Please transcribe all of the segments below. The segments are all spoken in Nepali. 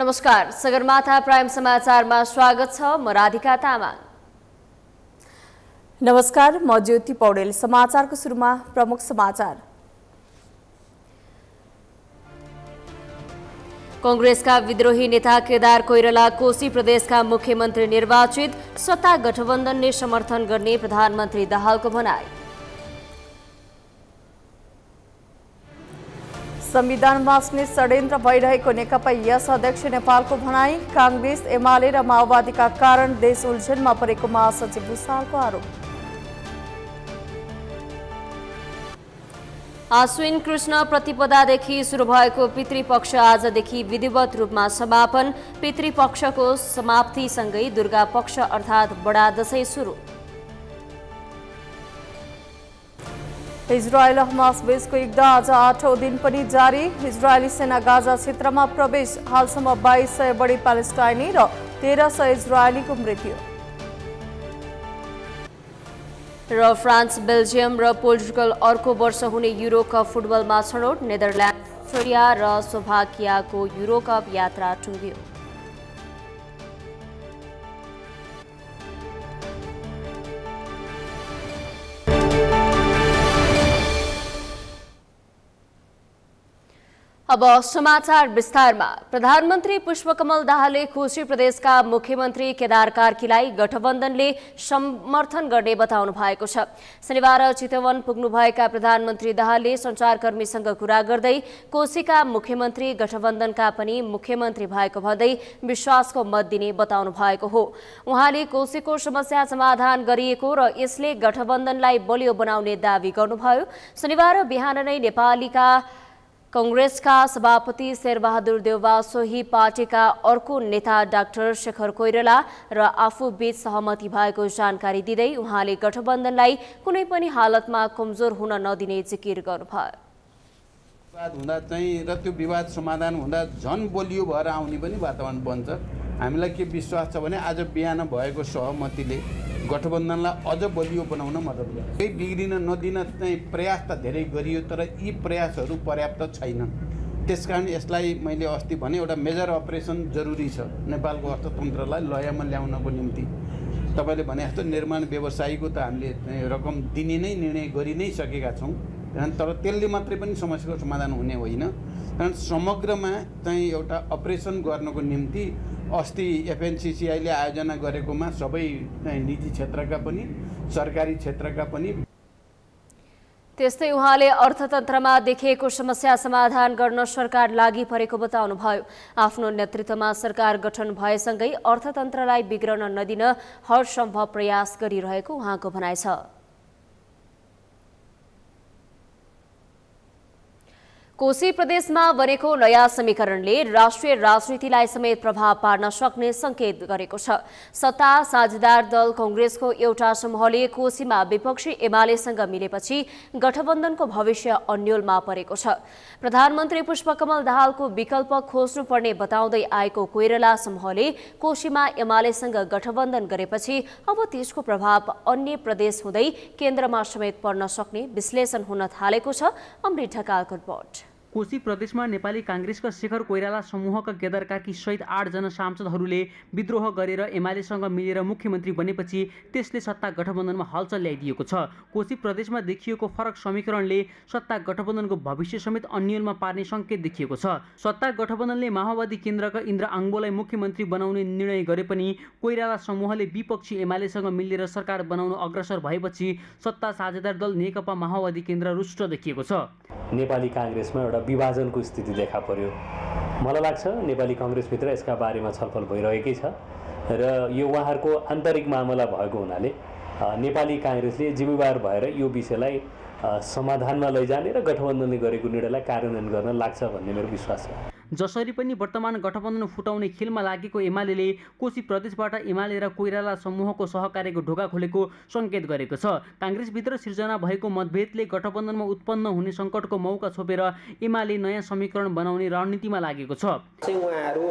नमस्कार, सगरमाथा प्राइम समाचारमा स्वागत छ। म राधिका तामाङ। नमस्कार, म ज्योति पौडेल। समाचारको सुरुमा प्रमुख समाचार। कांग्रेसका विद्रोही नेता केदार कोइराला कोशी प्रदेशका मुख्यमन्त्री निर्वाचित, सत्ता गठबन्धनले समर्थन गर्ने प्रधानमन्त्री दाहालको भनाई। संविधानमा अस्ने षड्यन्त्र भइरहेको नेकपा एस अध्यक्ष नेपालको भनाई। कांग्रेस, एमाले र माओवादीका कारण देश उल्झनमा परेको महासचिव भुसालको आरोप। आश्विन कृष्ण प्रतिपदादेखि सुरु भएको पितृपक्ष आजदेखि विधिवत रूपमा समापन। पितृपक्षको समाप्तिसँगै दुर्गा पक्ष अर्थात् बडा दशैँ सुरु। इजरायल हमास बीचको युद्ध आज 8औं दिन पनि जारी। इजरायली सेना गाजा क्षेत्रमा प्रवेश। हालसम्म 2200 बढी प्यालेस्टाइनी र 1300 इजरायलीको मृत्यु। र फ्रान्स, बेल्जियम र पोर्टुगल अर्को वर्ष हुने युरो कप फुटबलमा छनौट। नेदरल्यान्ड, ऑस्ट्रिया र स्लोभाकियाको युरो कप यात्रा टुङ्गियो। अब समाचार विस्तारमा। प्रधानमन्त्री पुष्पकमल दाहालले कोशी प्रदेशका मुख्यमन्त्री केदार कार्कीलाई गठबन्धनले समर्थन गर्ने बताउनु भएको छ। शनिबार चितवन पुग्नुभएका प्रधानमन्त्री दाहालले सञ्चारकर्मीसँग कुरा गर्दै कोशीका मुख्यमन्त्री गठबन्धनका पनि मुख्यमन्त्री भएको भन्दै विश्वासको मत दिने बताउनु भएको हो। उहाँले कोशीको समस्या समाधान गरिएको र यसले गठबन्धनलाई बलियो बनाउने दावी गर्नुभयो। शनिबार बिहान नै नेपालीका कांग्रेसका सभापति शेरबा हादुर देउवा, सोही पार्टीका अर्को नेता डाक्टर शेखर कोइराला र आफू बीच सहमति भएको जानकारी दिँदै उहाँले गठबन्धनलाई कुनै पनि हालतमा कमजोर हुन नदिने जिकिर गर्नुभयो। विवाद हुँदा चाहिँ र त्यो विवाद समाधान हुँदा झन बलियो भएर आउने पनि वातावरण बन्छ। हामीलाई के विश्वास छ भने आज बिहान भएको सहमतिले गठबन्धनलाई अझ बलियो बनाउन मद्दत गर्छ। केही बिग्रिन नदिन चाहिँ प्रयास त धेरै गरियो, तर यी प्रयासहरू पर्याप्त छैनन्। त्यसकारण यसलाई मैले अस्ति भने एउटा मेजर अपरेसन जरुरी छ। नेपालको अर्थतन्त्रलाई लयमा ल्याउनको निम्ति तपाईले भने जस्तो निर्माण व्यवसायीको त हामीले रकम दिने नै निर्णय गरि नै सकेका छौँ। तर त्यसले मात्रै पनि समस्याको समाधान हुने होइन। कारण समग्रमा चाहिँ एउटा अपरेसन गर्नको निम्ति अस्ति एफएनसीसीआईले आयोजना गरेकोमा सबै निजी क्षेत्रका पनि सरकारी क्षेत्रका पनि। त्यस्तै उहाँले अर्थतन्त्रमा देखिएको समस्या समाधान गर्न सरकार लागि परेको बताउनुभयो। आफ्नो नेतृत्वमा सरकार गठन भएसँगै अर्थतन्त्रलाई बिग्रन नदिन हर सम्भव प्रयास गरिरहेको उहाँको भनाइ छ। कोशी प्रदेशमा बनेको नयाँ समीकरणले राष्ट्रिय राजनीतिलाई समेत प्रभाव पार्न सक्ने संकेत गरेको छ। सत्ता साझेदार दल कांग्रेसको एउटा समूहले कोशीमा विपक्षी एमालेसँग मिलेपछि गठबन्धनको भविष्य अन्योलमा परेको छ। प्रधानमन्त्री पुष्पकमल दाहालको विकल्प खोज्नुपर्ने बताउँदै आएको कोइराला समूहले कोशीमा एमालेसँग गठबन्धन गरेपछि अब त्यसको प्रभाव अन्य प्रदेश हुँदै केन्द्रमा समेत पर्न सक्ने विश्लेषण हुन थालेको छ। अमृत ढकालको रिपोर्ट। कोशी प्रदेशमा नेपाली कांग्रेसका शेखर कोइराला समूहका केदार कार्की सहित 8 जना सांसदहरूले विद्रोह गरेर एमालेसँग मिलेर मुख्यमन्त्री बनेपछि त्यसले सत्ता गठबन्धनमा हलचल ल्याइदिएको छ। कोशी प्रदेशमा देखिएको फरक समीकरणले सत्ता गठबन्धनको भविष्य समेत अन्यलमा पार्ने संकेत देखिएको छ। सत्ता गठबन्धनले माओवादी केन्द्रका इन्द्र आङ्बोलाई मुख्यमन्त्री बनाउने निर्णय गरे पनि कोइराला समूहले विपक्षी एमालेसँग मिलेर सरकार बनाउन अग्रसर भएपछि सत्ता साझेदार दल नेकपा माओवादी केन्द्र रुष्ट देखिएको छ। नेपाली कांग्रेसमा एउटा विभाजनको स्थिति देखा पर्यो। मलाई लाग्छ नेपाली कांग्रेसभित्र यसका बारेमा छलफल भइरहेकै छ र यो उहाँहरूको आन्तरिक मामला भएको हुनाले नेपाली कांग्रेसले जिम्मेवार भएर यो विषयलाई समाधानमा लैजाने र गठबन्धनले गरेको निर्णयलाई कार्यान्वयन गर्न लाग्छ भन्ने मेरो विश्वास छ। जसरी पनि वर्तमान गठबन्धन फुटाउने खेलमा लागेको एमाले कोशी प्रदेशबाट एमाले र कोइराला समूहको सहकार्यको ढोका खोलेको संकेत गरेको छ। कांग्रेसभित्र सिर्जना भएको मतभेदले गठबन्धनमा उत्पन्न हुने सङ्कटको मौका छोपेर एमाले नयाँ समीकरण बनाउने रणनीतिमा लागेको छ। उहाँहरू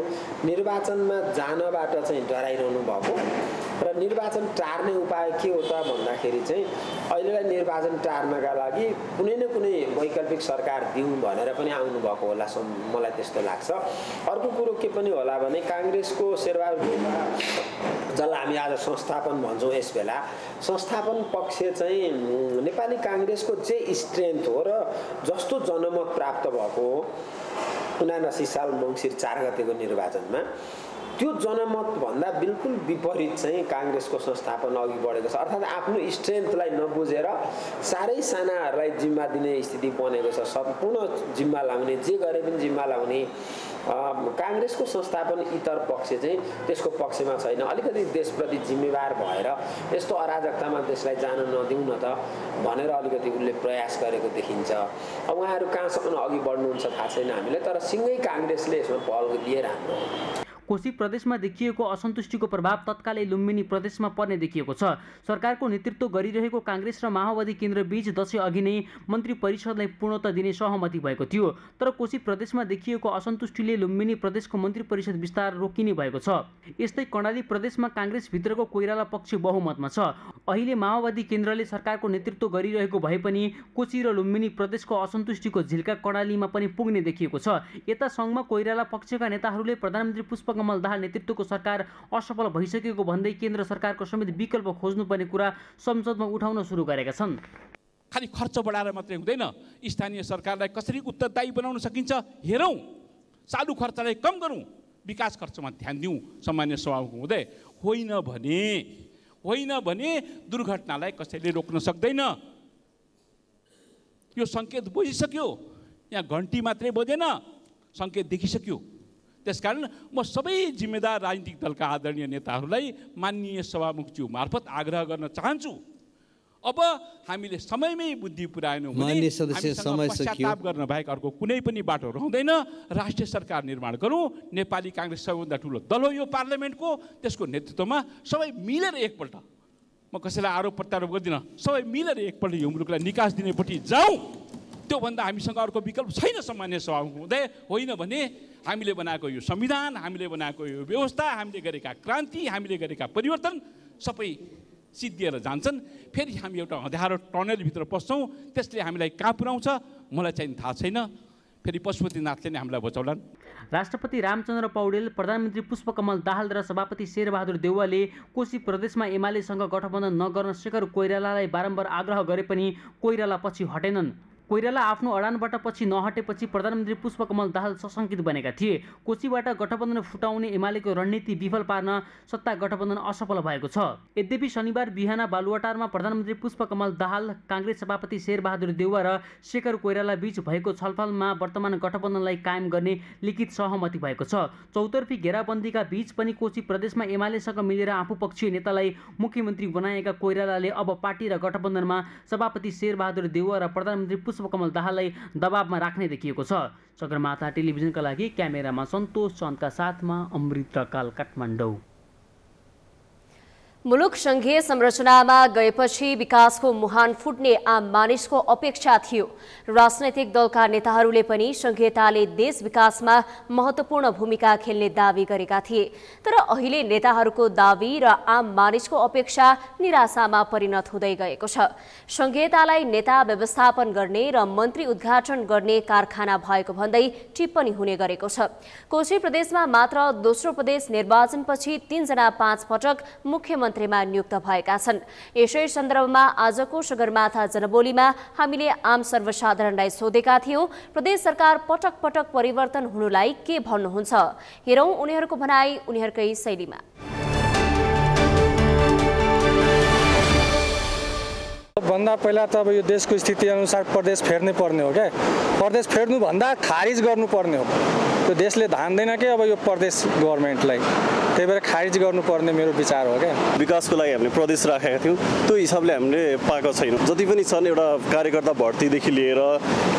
निर्वाचनमा जानबाट चाहिँ डराइरहनु भएको र निर्वाचन टार्ने उपाय के हो त भन्दाखेरि चाहिँ अहिलेलाई निर्वाचन टार्नका लागि कुनै न कुनै वैकल्पिक सरकार दिउँ भनेर पनि आउनु भएको होला मलाई त्यस्तो लाग्छ। अर्को कुरो के पनि होला भने कांग्रेसको शेरबहादुर जसलाई हामी आज संस्थापन भन्छौं, यस बेला संस्थापन पक्ष चाहिँ नेपाली कांग्रेसको जे स्ट्रेन्थ हो र जस्तो जनमत प्राप्त भएको 79 साल मंसिर 4 गतेको निर्वाचनमा त्यो जनमत भन्दा बिल्कुल विपरीत चाहिँ कांग्रेसको संस्थापन अघि बढेको छ। अर्थात् आफ्नो स्ट्रेन्थलाई नबुझेर सारै सानाहरूलाई जिम्मा दिने स्थिति बनेको छ। सम्पूर्ण जिम्मा लाउने, जे गरे पनि जिम्मा लाउने कांग्रेसको संस्थापन इतर पक्ष चाहिँ त्यसको पक्षमा छैन। अलिकति देशप्रति जिम्मेवार भएर यस्तो अराजकतामा देशलाई जान नदिउँ न त भनेर अलिकति उनले प्रयास गरेको देखिन्छ। अब उहाँहरू कहाँसम्म अघि बढ्नुहुन्छ थाहा छैन हामीलाई, तर सिँगै कांग्रेसले यसमा पहल लिएर हाम्रो कोशी प्रदेशमा देखिएको असन्तुष्टिको प्रभाव तत्कालै लुम्बिनी प्रदेशमा पर्ने देखिएको छ। सरकारको नेतृत्व गरिरहेको कांग्रेस र माओवादी केन्द्रबीच दशैँ अघि नै मन्त्री परिषदलाई पूर्णता दिने सहमति भएको थियो, तर कोशी प्रदेशमा देखिएको असन्तुष्टिले लुम्बिनी प्रदेशको मन्त्री परिषद विस्तार रोकिने भएको छ। यस्तै कर्णाली प्रदेशमा कांग्रेसभित्रको कोइराला पक्ष बहुमतमा छ। अहिले माओवादी केन्द्रले सरकारको नेतृत्व गरिरहेको भए पनि कोशी र लुम्बिनी प्रदेशको असन्तुष्टिको झिल्का कर्णालीमा पनि पुग्ने देखिएको छ। यता सङ्घमा कोइराला पक्षका नेताहरूले प्रधानमन्त्री पुष्पकमल दाहाल नेतृत्वको सरकार असफल भइसकेको भन्दै केन्द्र सरकारको समेत विकल्प खोज्नुपर्ने कुरा संसदमा उठाउन सुरु गरेका छन्। खाली खर्च बढाएर मात्रै हुँदैन, स्थानीय सरकारलाई कसरी उत्तरदायी बनाउन सकिन्छ हेरौँ, चालु खर्चलाई कम गरौँ, विकास खर्चमा ध्यान दिउँ, सामान्य स्वभावको हुँदै होइन भने दुर्घटनालाई कसैले रोक्न सक्दैन। यो संकेत बुझिसक्यो, यहाँ घन्टी मात्रै बजेन, संकेत देखिसक्यो। त्यसकारण म सबै जिम्मेदार राजनीतिक दलका आदरणीय नेताहरूलाई माननीय सभामुखज्यू मार्फत आग्रह गर्न चाहन्छु, अब हामीले समयमै बुद्धि पुर्याएनौँ भने पश्चाताप गर्न बाहेक अर्को कुनै पनि बाटो रहँदैन। राष्ट्रिय सरकार निर्माण गरौँ। नेपाली कांग्रेस सबैभन्दा ठुलो दल हो यो पार्लियामेन्टको, त्यसको नेतृत्वमा सबै मिलेर एकपल्ट, म कसैलाई आरोप प्रत्यारोप गर्दिनँ, सबै मिलेर एकपल्ट यो मुलुकलाई निकास दिनेपट्टि जाउँ। त्योभन्दा हामीसँग अर्को विकल्प छैन सामान्य सभामुख हुँदै। होइन भने हामीले बनाएको यो संविधान, हामीले बनाएको यो व्यवस्था, हामीले गरेका क्रान्ति, हामीले गरेका परिवर्तन सबै सिद्धिएर जान्छन्। फेरि हामी एउटा अँध्यारो टनलभित्र पस्छौँ, त्यसले हामीलाई कहाँ पुर्याउँछ मलाई चाहिँ थाहा छैन। फेरि पशुपतिनाथले नै हामीलाई बचाउलान्। राष्ट्रपति रामचन्द्र पौडेल, प्रधानमन्त्री पुष्पकमल दाहाल र सभापति शेरबहादुर देउवाले कोशी प्रदेशमा एमालेसँग गठबन्धन नगर्न शेखर कोइरालालाई बारम्बार आग्रह गरे पनि कोइराला पछि हटेनन्। कोइराला आफ्नो अडानबाट पछि नहटेपछि प्रधानमन्त्री पुष्पकमल दाहाल सशङ्कित बनेका थिए। कोशीबाट गठबन्धन फुटाउने एमालेको रणनीति विफल पार्न सत्ता गठबन्धन असफल भएको छ। यद्यपि शनिबार बिहान बालुवाटारमा प्रधानमन्त्री पुष्पकमल दाहाल, कांग्रेस सभापति शेरबहादुर देउवा र शेखर कोइराला बीच भएको छलफलमा वर्तमान गठबन्धनलाई कायम गर्ने लिखित सहमति भएको छ। चौतर्फी घेराबन्दीका बीच पनि कोशी प्रदेशमा एमालेसँग मिलेर आफूपक्षीय नेतालाई मुख्यमन्त्री बनाएका कोइरालाले अब पार्टी र गठबन्धनमा सभापति शेरबहादुर देउवा र प्रधानमन्त्री पुष्पकमल दाहाललाई दबावमा राख्ने देखिएको छ। सगरमाथा टेलिभिजनका लागि क्यामेरामा सन्तोष चन्दका साथमा अमृतकाल, काठमाडौँ। मुलुक संघीय संरचनामा गएपछि विकासको मुहान फुट्ने आम मानिसको अपेक्षा थियो। राजनैतिक दलका नेताहरूले पनि संघीयताले देश विकासमा महत्त्वपूर्ण भूमिका खेल्ने दावी गरेका थिए, तर अहिले नेताहरूको दावी र आम मानिसको अपेक्षा निराशामा परिणत हुँदै गएको छ। संघीयतालाई नेता व्यवस्थापन गर्ने र मन्त्री उद्घाटन गर्ने कारखाना भएको भन्दै टिप्पणी हुने गरेको छ। कोशी प्रदेशमा मात्र दोस्रो प्रदेश निर्वाचनपछि 3 जना 5 पटक मुख्यमन्त्री मन्त्रीमा नियुक्त भएका छन्। यसै सन्दर्भमा आजको सगरमाथा जनबोलीमा हामीले आम सर्वसाधारणलाई सोधेका थियौं, प्रदेश सरकार पटक पटक परिवर्तन हुनुलाई के भन्नुहुन्छ। हेरौं उनीहरूको भनाई उनीहरूकै शैलीमा। भन्दा पहिला त अब यो देशको स्थिति अनुसार प्रदेश फेर्नै पर्ने हो। क्या प्रदेश फेर्नु भन्दा खारिज गर्नुपर्ने हो। त्यो देशले धान्दैन के अब यो प्रदेश गभर्मेन्टलाई, त्यही भएर खारिज गर्नुपर्ने मेरो विचार हो। क्या विकासको लागि हामीले प्रदेश राखेका थियौँ, त्यो हिसाबले हामीले पाएको छैनौँ। जति पनि छन् एउटा कार्यकर्ता भर्तीदेखि लिएर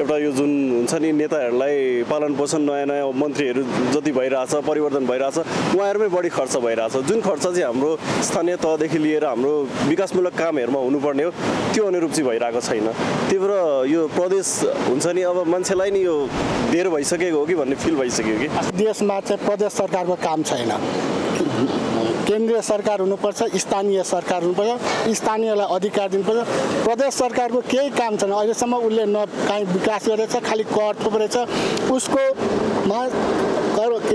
एउटा यो जुन हुन्छ नि नेताहरूलाई पालन पोषण, नयाँ नयाँ मन्त्रीहरू जति भइरहेछ, परिवर्तन भइरहेछ, उहाँहरूमै बढी खर्च भइरहेछ। जुन खर्च चाहिँ हाम्रो स्थानीय तहदेखि लिएर हाम्रो विकासमूलक कामहरूमा हुनुपर्ने हो त्यो अनुरूप चाहिँ भइरहेको छैन। त्यही भएर यो प्रदेश हुन्छ नि अब मान्छेलाई नि यो धेर भइसकेको हो कि भन्ने फिल भइसक्यो कि देशमा चाहिँ प्रदेश सरकारको काम छैन। केन्द्रीय सरकार हुनुपर्छ, स्थानीय सरकार हुनुपर्छ, स्थानीयलाई अधिकार दिनुपर्छ। प्रदेश सरकारको केही काम छैन अहिलेसम्म, उसले न काहीँ विकास गरेछ, खालि कर थोपरेछ। उसको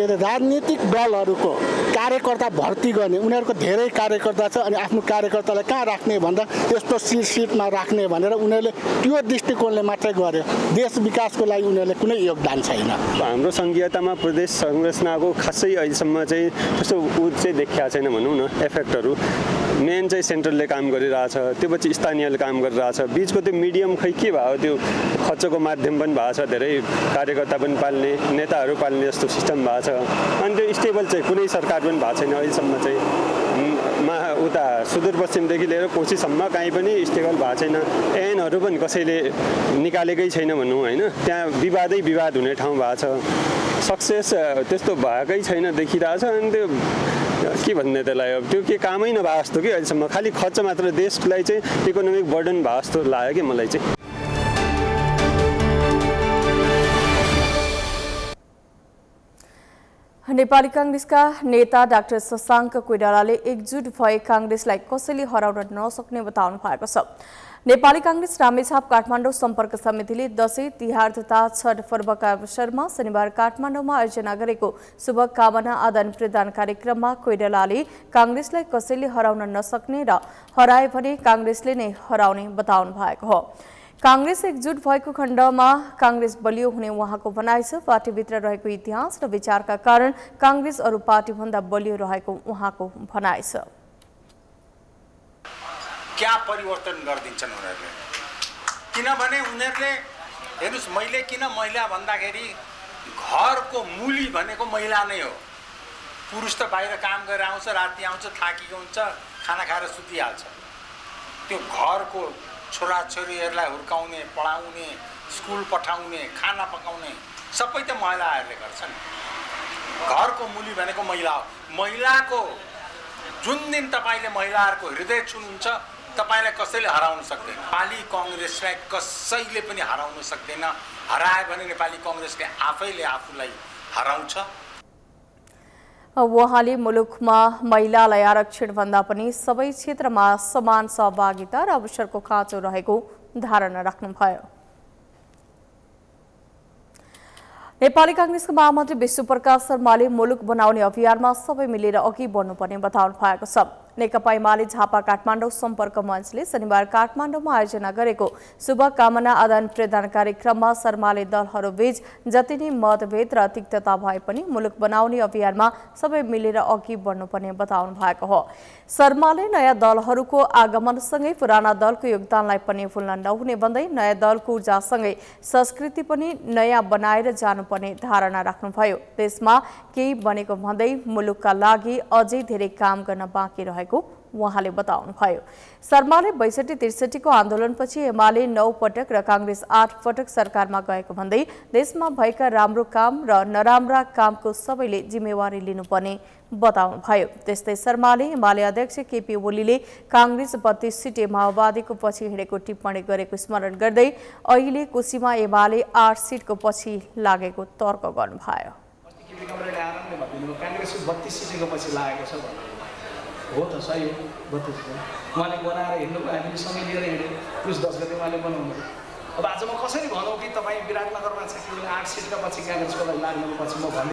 राजनीतिक दलहरूको कार्यकर्ता भर्ती गर्ने, उनीहरूको धेरै कार्यकर्ता छ, अनि आफ्नो कार्यकर्तालाई कहाँ राख्ने भन्दा यस्तो सिटमा राख्ने भनेर उनीहरूले त्यो दृष्टिकोणले मात्रै गर्यो। देश विकासको लागि उनीहरूले कुनै योगदान छैन। हाम्रो संघीयतामा प्रदेश संरचनाको खासै अहिलेसम्म चाहिँ त्यस्तो ऊ चाहिँ देखिया छैन भनौँ न, इफेक्टहरू। मेन चाहिँ सेन्ट्रलले काम गरिरहेछ, त्यो पछि स्थानीयले काम गरिरहेछ, बिचको त्यो मिडियम खै के भयो, त्यो खर्चको माध्यम पनि भएको छ, धेरै कार्यकर्ता पनि पाल्ने, नेताहरू पाल्ने जस्तो सिस्टम भएको छ। अनि त्यो स्टेबल चाहिँ कुनै सरकार पनि भएको छैन अहिलेसम्म चाहिँ। उता सुदूरपश्चिमदेखि लिएर कोशीसम्म काहीँ पनि स्टेबल भएको छैन। ऐनहरू पनि कसैले निकालेकै छैन भनौँ होइन, त्यहाँ विवादै विवाद हुने ठाउँ भएको छ। सक्सेस त्यस्तो भएकै छैन देखिरहेछ। अनि त्यो के भन्ने त्यसलाई, अब त्यो के कामै नभए जस्तो कि अहिलेसम्म, खालि खर्च मात्र, देशलाई चाहिँ इकोनोमिक बर्डन भए जस्तो लाग्यो कि मलाई चाहिँ। नेपाली कांग्रेसका नेता डाक्टर शशाङ्क कोइरालाले एकजुट भए कांग्रेसलाई कसैले हराउन नसक्ने बताउनु भएको छ। नेपाली कांग्रेस रामेछाप काठमाडौँ सम्पर्क समितिले दशैं तिहार तथा छठ पर्वका अवसरमा शनिबार काठमाडौँमा आयोजना गरेको शुभकामना आदान प्रदान कार्यक्रममा कोइरालाले कांग्रेसलाई कसैले हराउन नसक्ने र हराए भने कांग्रेसले नै हराउने बताउनु भएको हो। कांग्रेस एकजुट भएको खण्डमा कांग्रेस बलियो हुने उहाँको भनाइ छ। पार्टीभित्र रहेको इतिहास र विचारका कारण कांग्रेस अरू पार्टीभन्दा बलियो रहेको उहाँको भनाइ छ। क्या परिवर्तन गर्दिन्छन् उनीहरूले, किनभने उनीहरूले हेर्नुस्, मैले किन महिला भन्दाखेरि घरको मूली भनेको महिला नै हो। पुरुष त बाहिर काम गरेर आउँछ, राति आउँछ, थाकेको हुन्छ, खाना खाएर सुतिहाल्छ। त्यो घरको छोराछोरीहरूलाई हुर्काउने, पढाउने, स्कुल पठाउने, खाना पकाउने सबै त महिलाहरूले गर्छन्। घरको मूली भनेको महिला हो। महिलाको जुन दिन तपाईँले महिलाहरूको हृदय छुनुहुन्छ, तपाईँलाई कसैले हराउन सक्दैन। नेपाली काङ्ग्रेसलाई कसैले पनि हराउन सक्दैन, हरायो भने नेपाली काङ्ग्रेसले आफैले आफूलाई हराउँछ। उहाँले मुलुकमा महिलालाई आरक्षणभन्दा पनि सबै क्षेत्रमा समान सहभागिता र अवसरको खाँचो रहेको धारणा राख्नुभयो। नेपाली कांग्रेसका महामन्त्री विश्वप्रकाश शर्माले मुलुक बनाउने अभियानमा सबै मिलेर अघि बढ्नुपर्ने बताउनु भएको छ। नेकपा एमाले झापा काठमाडौँ सम्पर्क मञ्चले शनिबार काठमाडौँमा आयोजना गरेको शुभकामना आदान प्रदान कार्यक्रममा शर्माले दलहरूबीच जति नै मतभेद र तिक्तता भए पनि मुलुक बनाउने अभियानमा सबै मिलेर अघि बढ्नुपर्ने बताउनु भएको हो। शर्माले नयाँ दलहरूको आगमनसँगै पुराना दलको योगदानलाई पनि भुल्न नहुने भन्दै नयाँ दलको ऊर्जासँगै संस्कृति पनि नयाँ बनाएर जानुपर्ने धारणा राख्नुभयो। देशमा केही बनेको भन्दै मुलुकका लागि अझै धेरै काम गर्न बाँकी रह्यो उहाँले बताउनुभयो। शर्माले ६२-६३ को आन्दोलनपछि एमाले ९ पटक र कांग्रेस 8 पटक सरकारमा गएको भन्दै देशमा भएका राम्रो काम र नराम्रा कामको सबैले जिम्मेवारी लिनुपर्ने बताउनुभयो। त्यस्तै शर्माले एमाले अध्यक्ष केपी ओलीले कांग्रेस 32 सीटे माओवादीको पछि हिँडेको टिप्पणी गरेको स्मरण गर्दै अहिले कोशीमा एमाले 8 सीटको पछि लागेको तर्क गर्नुभयो। हो त सही हो, 32 उहाँले बनाएर हिँड्नु, हामीले सँगै लिएर हिँड्यो, 10 गते उहाँले बनाउनु। अब आज म कसरी भनौँ कि तपाईँ विराटनगरमा 8 सीटका पछि काङ्ग्रेसको लागि लाग्नुको पछि म भन्ने,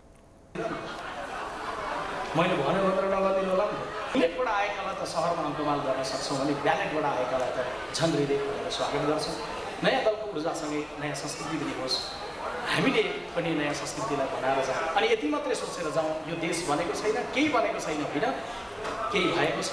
मैले भने मात्र नगरिदिनु होला नि। ब्यालेटबाट आएकालाई त सहरमा अङ्कमाल गर्न सक्छौँ भने ब्यालेटबाट आएकालाई त झन् हृदय भनेर स्वागत गर्छौँ। नयाँ दलको ऊर्जासँगै नयाँ संस्कृति पनि होस्, हामीले पनि नयाँ संस्कृतिलाई बनाएर जाउँ। अनि यति मात्रै सोचेर जाउँ यो देश भनेको छैन, केही बनेको छैन, होइन, केही भएको छ,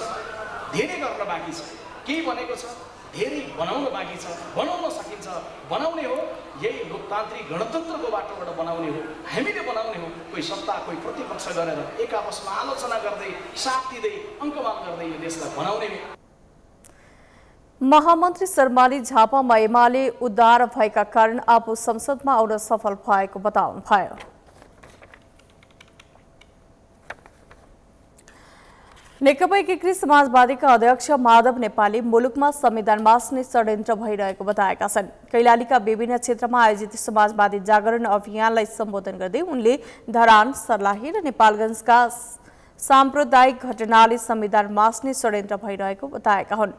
धेरै गर्न बाँकी छ, केही बनेको छ, धेरै बनाउन बाँकी छ, बनाउन सकिन्छ, बनाउने हो। यही लोकतान्त्रिक गणतन्त्रको बाटोबाट बनाउने हो, हामीले बनाउने हो। कोही सत्ता कोही प्रतिपक्ष गरेर एक आपसमा आलोचना गर्दै, साथ दिँदै, अङ्कमाल गर्दै यो देशलाई बनाउने हो। महामन्त्री शर्माले झापामा एमाले उद्धार भएका कारण आफू संसदमा आउन सफल भएको बताउनुभयो। नेकपा एकीकृत समाजवादीका अध्यक्ष माधव नेपालले मुलुकमा संविधान बाँच्ने षड्यन्त्र भइरहेको बताएका छन्। कैलालीका विभिन्न क्षेत्रमा आयोजित समाजवादी जागरण अभियानलाई सम्बोधन गर्दै उनले धरान, सर्लाही र नेपालगञ्जका सांप्रदायिक घटनाले संविधान मास्ने षड्यन्त्र भइरहेको बताएका हुन्।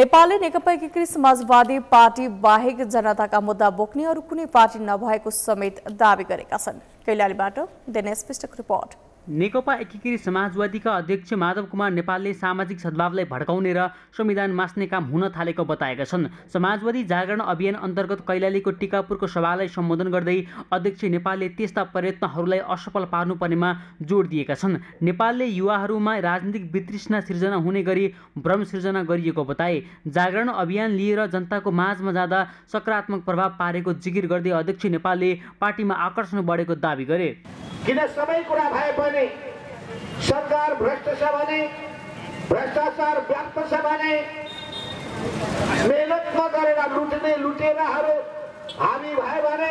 नेपालले नेकपा एकीकृत समाजवादी पार्टी बाहेक जनताका मुद्दा बोक्ने अरु कुनै पार्टी नभएको समेत दावी गरेका छन्। कैलालीबाट दिनेश विष्टको रिपोर्ट। नेकपा एकीकृत समाजवादीका अध्यक्ष माधव कुमार नेपालले सामाजिक सद्भावलाई भड्काउने र संविधान मास्ने काम हुन थालेको बताएका छन्। समाजवादी जागरण अभियान अन्तर्गत कैलालीको टिकापुरको सभालाई सम्बोधन गर्दै अध्यक्ष नेपालले त्यस्ता प्रयत्नहरूलाई असफल पार्नुपर्नेमा जोड दिएका छन्। नेपालले युवाहरूमा राजनीतिक वितृष्णा सिर्जना हुने गरी भ्रम सिर्जना गरिएको बताए। जागरण अभियान लिएर जनताको माझमा जाँदा सकारात्मक प्रभाव पारेको जिकिर गर्दै अध्यक्ष नेपालले पार्टीमा आकर्षण बढेको दावी गरे। किन सबै कुरा भए पनि सरकार भ्रष्ट छ भने, भ्रष्टाचार व्याप्त छ भने, मेहनत नगरेर लुट्ने लुटेराहरू हामी भए भने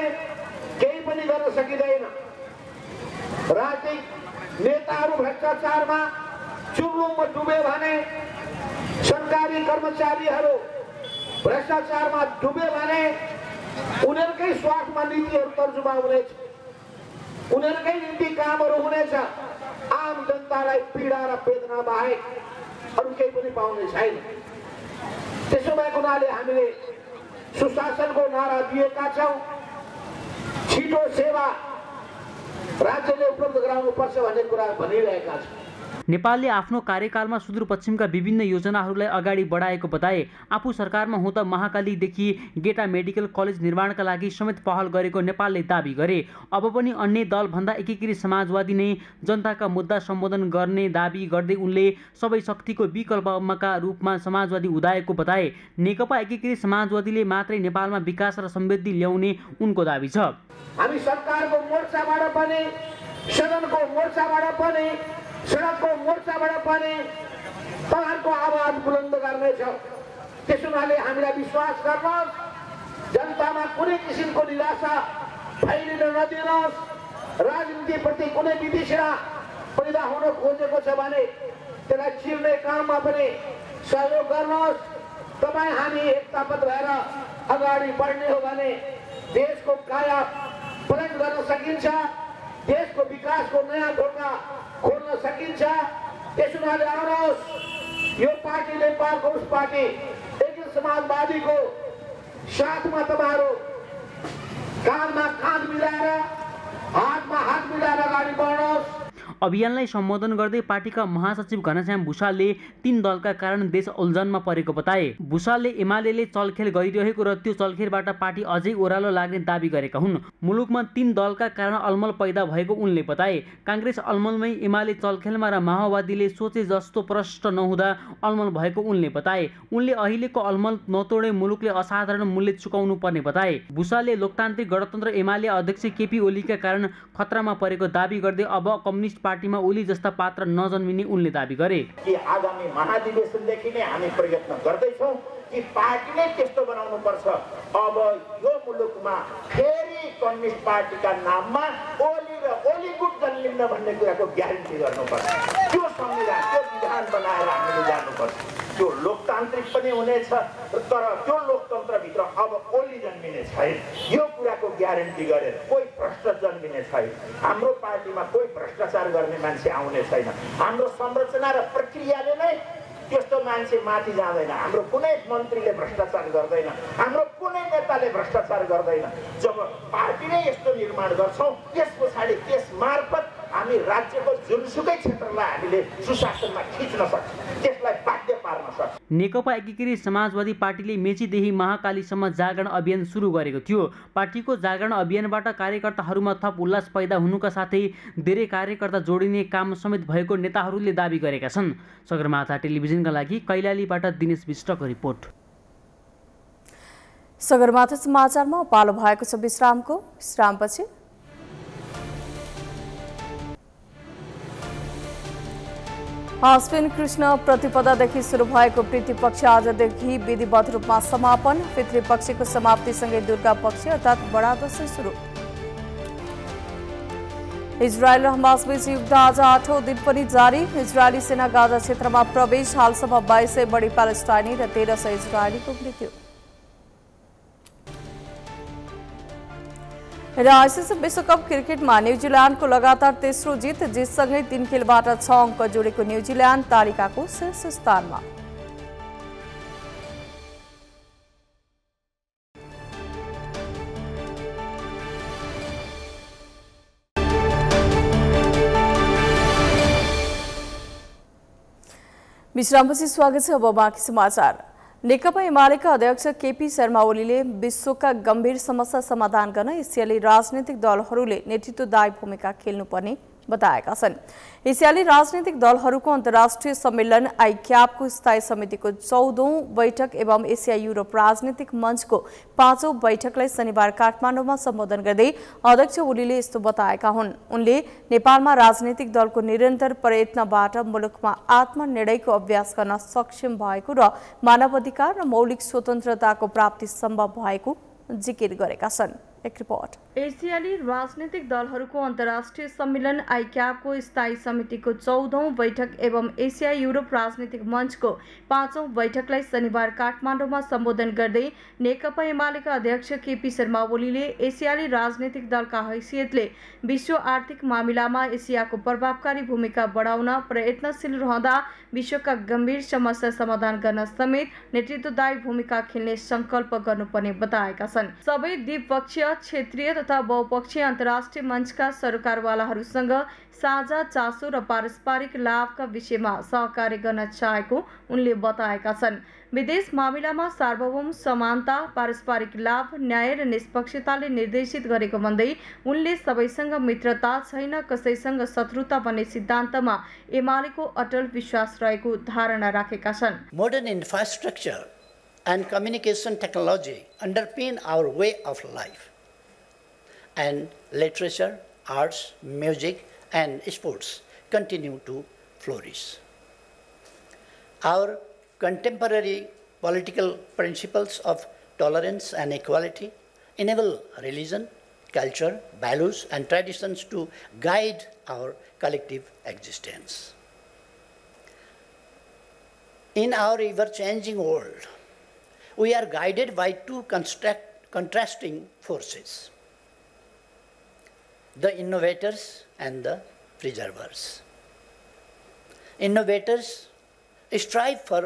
केही पनि गर्न सकिँदैन। राजनीतिक नेताहरू भ्रष्टाचारमा चुरुङ्गमा डुबे भने, सरकारी कर्मचारीहरू भ्रष्टाचारमा डुबे भने उनीहरूकै स्वार्थमा नीतिहरू तर्जुमा हुनेछ, उनीहरूकै निम्ति कामहरू हुनेछ। आम जनतालाई पीडा र वेदना बाहेक अरू केही पनि पाउने छैन। त्यसो भएको हुनाले हामीले सुशासनको नारा दिएका छौँ। छिटो सेवा राज्यले उपलब्ध गराउनुपर्छ भन्ने कुरा भनिरहेका छौँ। नेपालले आफ्नो कार्यकालमा सुदूरपश्चिमका विभिन्न योजनाहरूलाई अगाडि बढाएको बताए। आफू सरकारमा हुँदा महाकालीदेखि गेटा मेडिकल कलेज निर्माणका लागि समेत पहल गरेको नेपालले दावी गरे। अब पनि अन्य दलभन्दा एकीकृत समाजवादी नै जनताका मुद्दा सम्बोधन गर्ने दावी गर्दै उनले सबै शक्तिको विकल्पका रूपमा समाजवादी उदाएको बताए। नेकपा एकीकृत समाजवादीले मात्रै नेपालमा विकास र समृद्धि ल्याउने उनको दावी छ। हामी सरकारको मोर्चाबाट पनि, सदनको मोर्चाबाट पनि, सडकको मोर्चाबाट पनि पहाडको आवाज बुलन्द गर्नेछ। त्यसो हुनाले हामीलाई विश्वास गर्नुहोस्, जनतामा कुनै किसिमको निराशा फैलिन नदिनुहोस्। राजनीतिप्रति कुनै विदिशा पैदा हुन खोजेको छ भने त्यसलाई चिर्ने काममा पनि सहयोग गर्नुहोस्। तपाईँ हामी एकताबद्ध भएर अगाडि बढ्ने हो भने देशको काया पलट गर्न सकिन्छ, देशको विकासको नयाँ ढोका खोल्न सकिन्छ। त्यसो हुनाले आउनुहोस्, यो पार्टी नेपालको, उस पार्टी एकीकृत समाजवादीको साथमा तपाईँहरू काँधमा काँध मिलाएर, हातमा हात मिलाएर अगाडि बढ्नुहोस्। अभियानलाई सम्बोधन गर्दै पार्टीका महासचिव घनश्याम भुसालले तीन दलका कारण देश उल्झनमा परेको बताए। भुसालले एमालेले चलखेल गरिरहेको र त्यो चलखेलबाट पार्टी अझै ओह्रालो लाग्ने दावी गरेका हुन्। मुलुकमा तीन दलका कारण अलमल पैदा भएको उनले बताए। काङ्ग्रेस अलमलमै, एमाले चलखेलमा र माओवादीले सोचे जस्तो प्रष्ट नहुँदा अलमल भएको उनले बताए। उनले अहिलेको अलमल नतोडे मुलुकले असाधारण मूल्य चुकाउनु पर्ने बताए। भुसालले लोकतान्त्रिक गणतन्त्र एमाले अध्यक्ष केपी ओलीका कारण खतरामा परेको दावी गर्दै अब कम्युनिस्ट पार्टीमा ओली जस्ता पात्र नजन्मिने उनले दावी गरे। कि आगामी महाधिवेशनदेखि नै हामी प्रयत्न गर्दैछौँ कि पार्टी नै त्यस्तो बनाउनु पर्छ। अब यो मुलुकमा फेरि कम्युनिस्ट पार्टीका नाममा ओली र ओली गुट जन्मिन्न भन्ने कुराको ग्यारेन्टी गर्नुपर्छ। त्यो संविधान, त्यो विधान बनाएर हामीले जानुपर्छ। त्यो लोकतान्त्रिक पनि हुनेछ, तर त्यो लोकतन्त्रभित्र अब ओली जन्मिने छैन। यो कुराको ग्यारेन्टी गरेर कोही भ्रष्ट जन्मिने छैन। हाम्रो पार्टीमा कोही भ्रष्टाचार गर्ने मान्छे आउने छैन। हाम्रो संरचना र प्रक्रियाले नै त्यस्तो मान्छे माथि जाँदैन। हाम्रो कुनै मन्त्रीले भ्रष्टाचार गर्दैन, हाम्रो कुनै नेताले भ्रष्टाचार गर्दैन। जब पार्टी नै यस्तो निर्माण गर्छौँ, त्यस पछाडि त्यस मार्फत हामी राज्यको जुनसुकै क्षेत्रलाई हामीले सुशासनमा खिच्न सक्छौँ, त्यसलाई बाध्य पार्न सक्छौँ। नेकपा एकीकृत समाजवादी पार्टीले मेचीदेखि महाकालीसम्म जागरण अभियान सुरु गरेको थियो। पार्टीको जागरण अभियानबाट कार्यकर्ताहरूमा थप उल्लास पैदा हुनुका साथै धेरै कार्यकर्ता जोडिने काम समेत भएको नेताहरूले दावी गरेका छन्। सगरमाथा टेलिभिजनका लागि कैलालीबाट दिनेश विष्टको रिपोर्ट। सगरमाथा समाचारमा पालो भएको छ विश्रामको। विश्रामपछि अश्विन कृष्ण प्रतिपदादेखि सुरु भएको पितृपक्ष आजदेखि विधिवत रूपमा समापन। पितृपक्षको समाप्तिसँगै दुर्गा पक्ष अर्थात बडा दशैँ सुरु। इजरायल र हमासबीच युद्ध आज 8औं दिन पनि जारी। इजरायली सेना गाजा क्षेत्रमा प्रवेश। हालसम्म 2200 बढी प्यालेस्टाइनी र 1300 इजरायलीको मृत्यु। र आइसिसी विश्वकप क्रिकेटमा न्युजिल्यान्डको लगातार तेस्रो जित, जितसँगै 3 खेलबाट 6 अंक जोडेको न्युजिल्यान्ड तालिकाको शीर्ष स्थानमा। विश्रामपछि स्वागत छ, अब बाँकी समाचार। नेकपा एमालेका अध्यक्ष केपी ओलीले विश्वका गम्भीर समस्या समाधान गर्न एसियाली राजनीतिक दलहरूले नेतृत्वदायी भूमिका खेल्नुपर्ने बताएका छन्। एसियाली राजनीतिक दलहरूको अन्तर्राष्ट्रिय सम्मेलन आईक्यापको स्थायी समितिको 14औं बैठक एवं एसिया युरोप राजनीतिक मञ्चको 5औं बैठकलाई शनिबार काठमाडौँमा सम्बोधन गर्दै अध्यक्ष ओलीले यस्तो बताएका हुन्। उनले नेपालमा राजनीतिक दलको निरन्तर प्रयत्नबाट मुलुकमा आत्मनिर्णयको अभ्यास गर्न सक्षम भएको र मानवाधिकार र मौलिक स्वतन्त्रताको प्राप्ति सम्भव भएको जिकिर गरेका छन्। एक रिपोर्ट। एसियाली राजनीतिक दलहरूको अन्तर्राष्ट्रिय सम्मेलन आईक्यापको स्थायी समितिको 14औं बैठक एवं एसिया युरोप राजनीतिक मञ्चको 5औं बैठकलाई शनिबार काठमाडौँमा सम्बोधन गर्दै नेकपा एमालेका अध्यक्ष केपी शर्मा ओलीले एसियाली राजनीतिक दलका हैसियतले विश्व आर्थिक मामिलामा एसियाको प्रभावकारी भूमिका बढाउन प्रयत्नशील रहँदा विश्वका गम्भीर समस्या समाधान गर्न समेत नेतृत्वदायी भूमिका खेल्ने सङ्कल्प गर्नुपर्ने बताएका छन्। सबै द्विपक्षीय, क्षेत्रीय तथा बहुपक्षीय अन्तर्राष्ट्रिय मञ्चका सरकारवालाहरूसँग साझा चासो र पारस्परिक लाभका विषयमा सहकार्य गर्न चाहेको उनले बताएका छन्। विदेश मामिलामा सार्वभौम समानता, पारस्परिक लाभ, न्याय र निष्पक्षताले निर्देशित गरेको भन्दै उनले सबैसँग मित्रता छैन, कसैसँग शत्रुता भन्ने सिद्धान्तमा एमालेको अटल विश्वास रहेको धारणा राखेका छन्। Modern infrastructure and communication technology underpin our way of life and literature, arts, music and sports continue to flourish. Our contemporary political principles of tolerance and equality enable religion, culture, values and traditions to guide our collective existence. In our ever-changing world, we are guided by two contrasting forces: the innovators and the preservers. Innovators strive for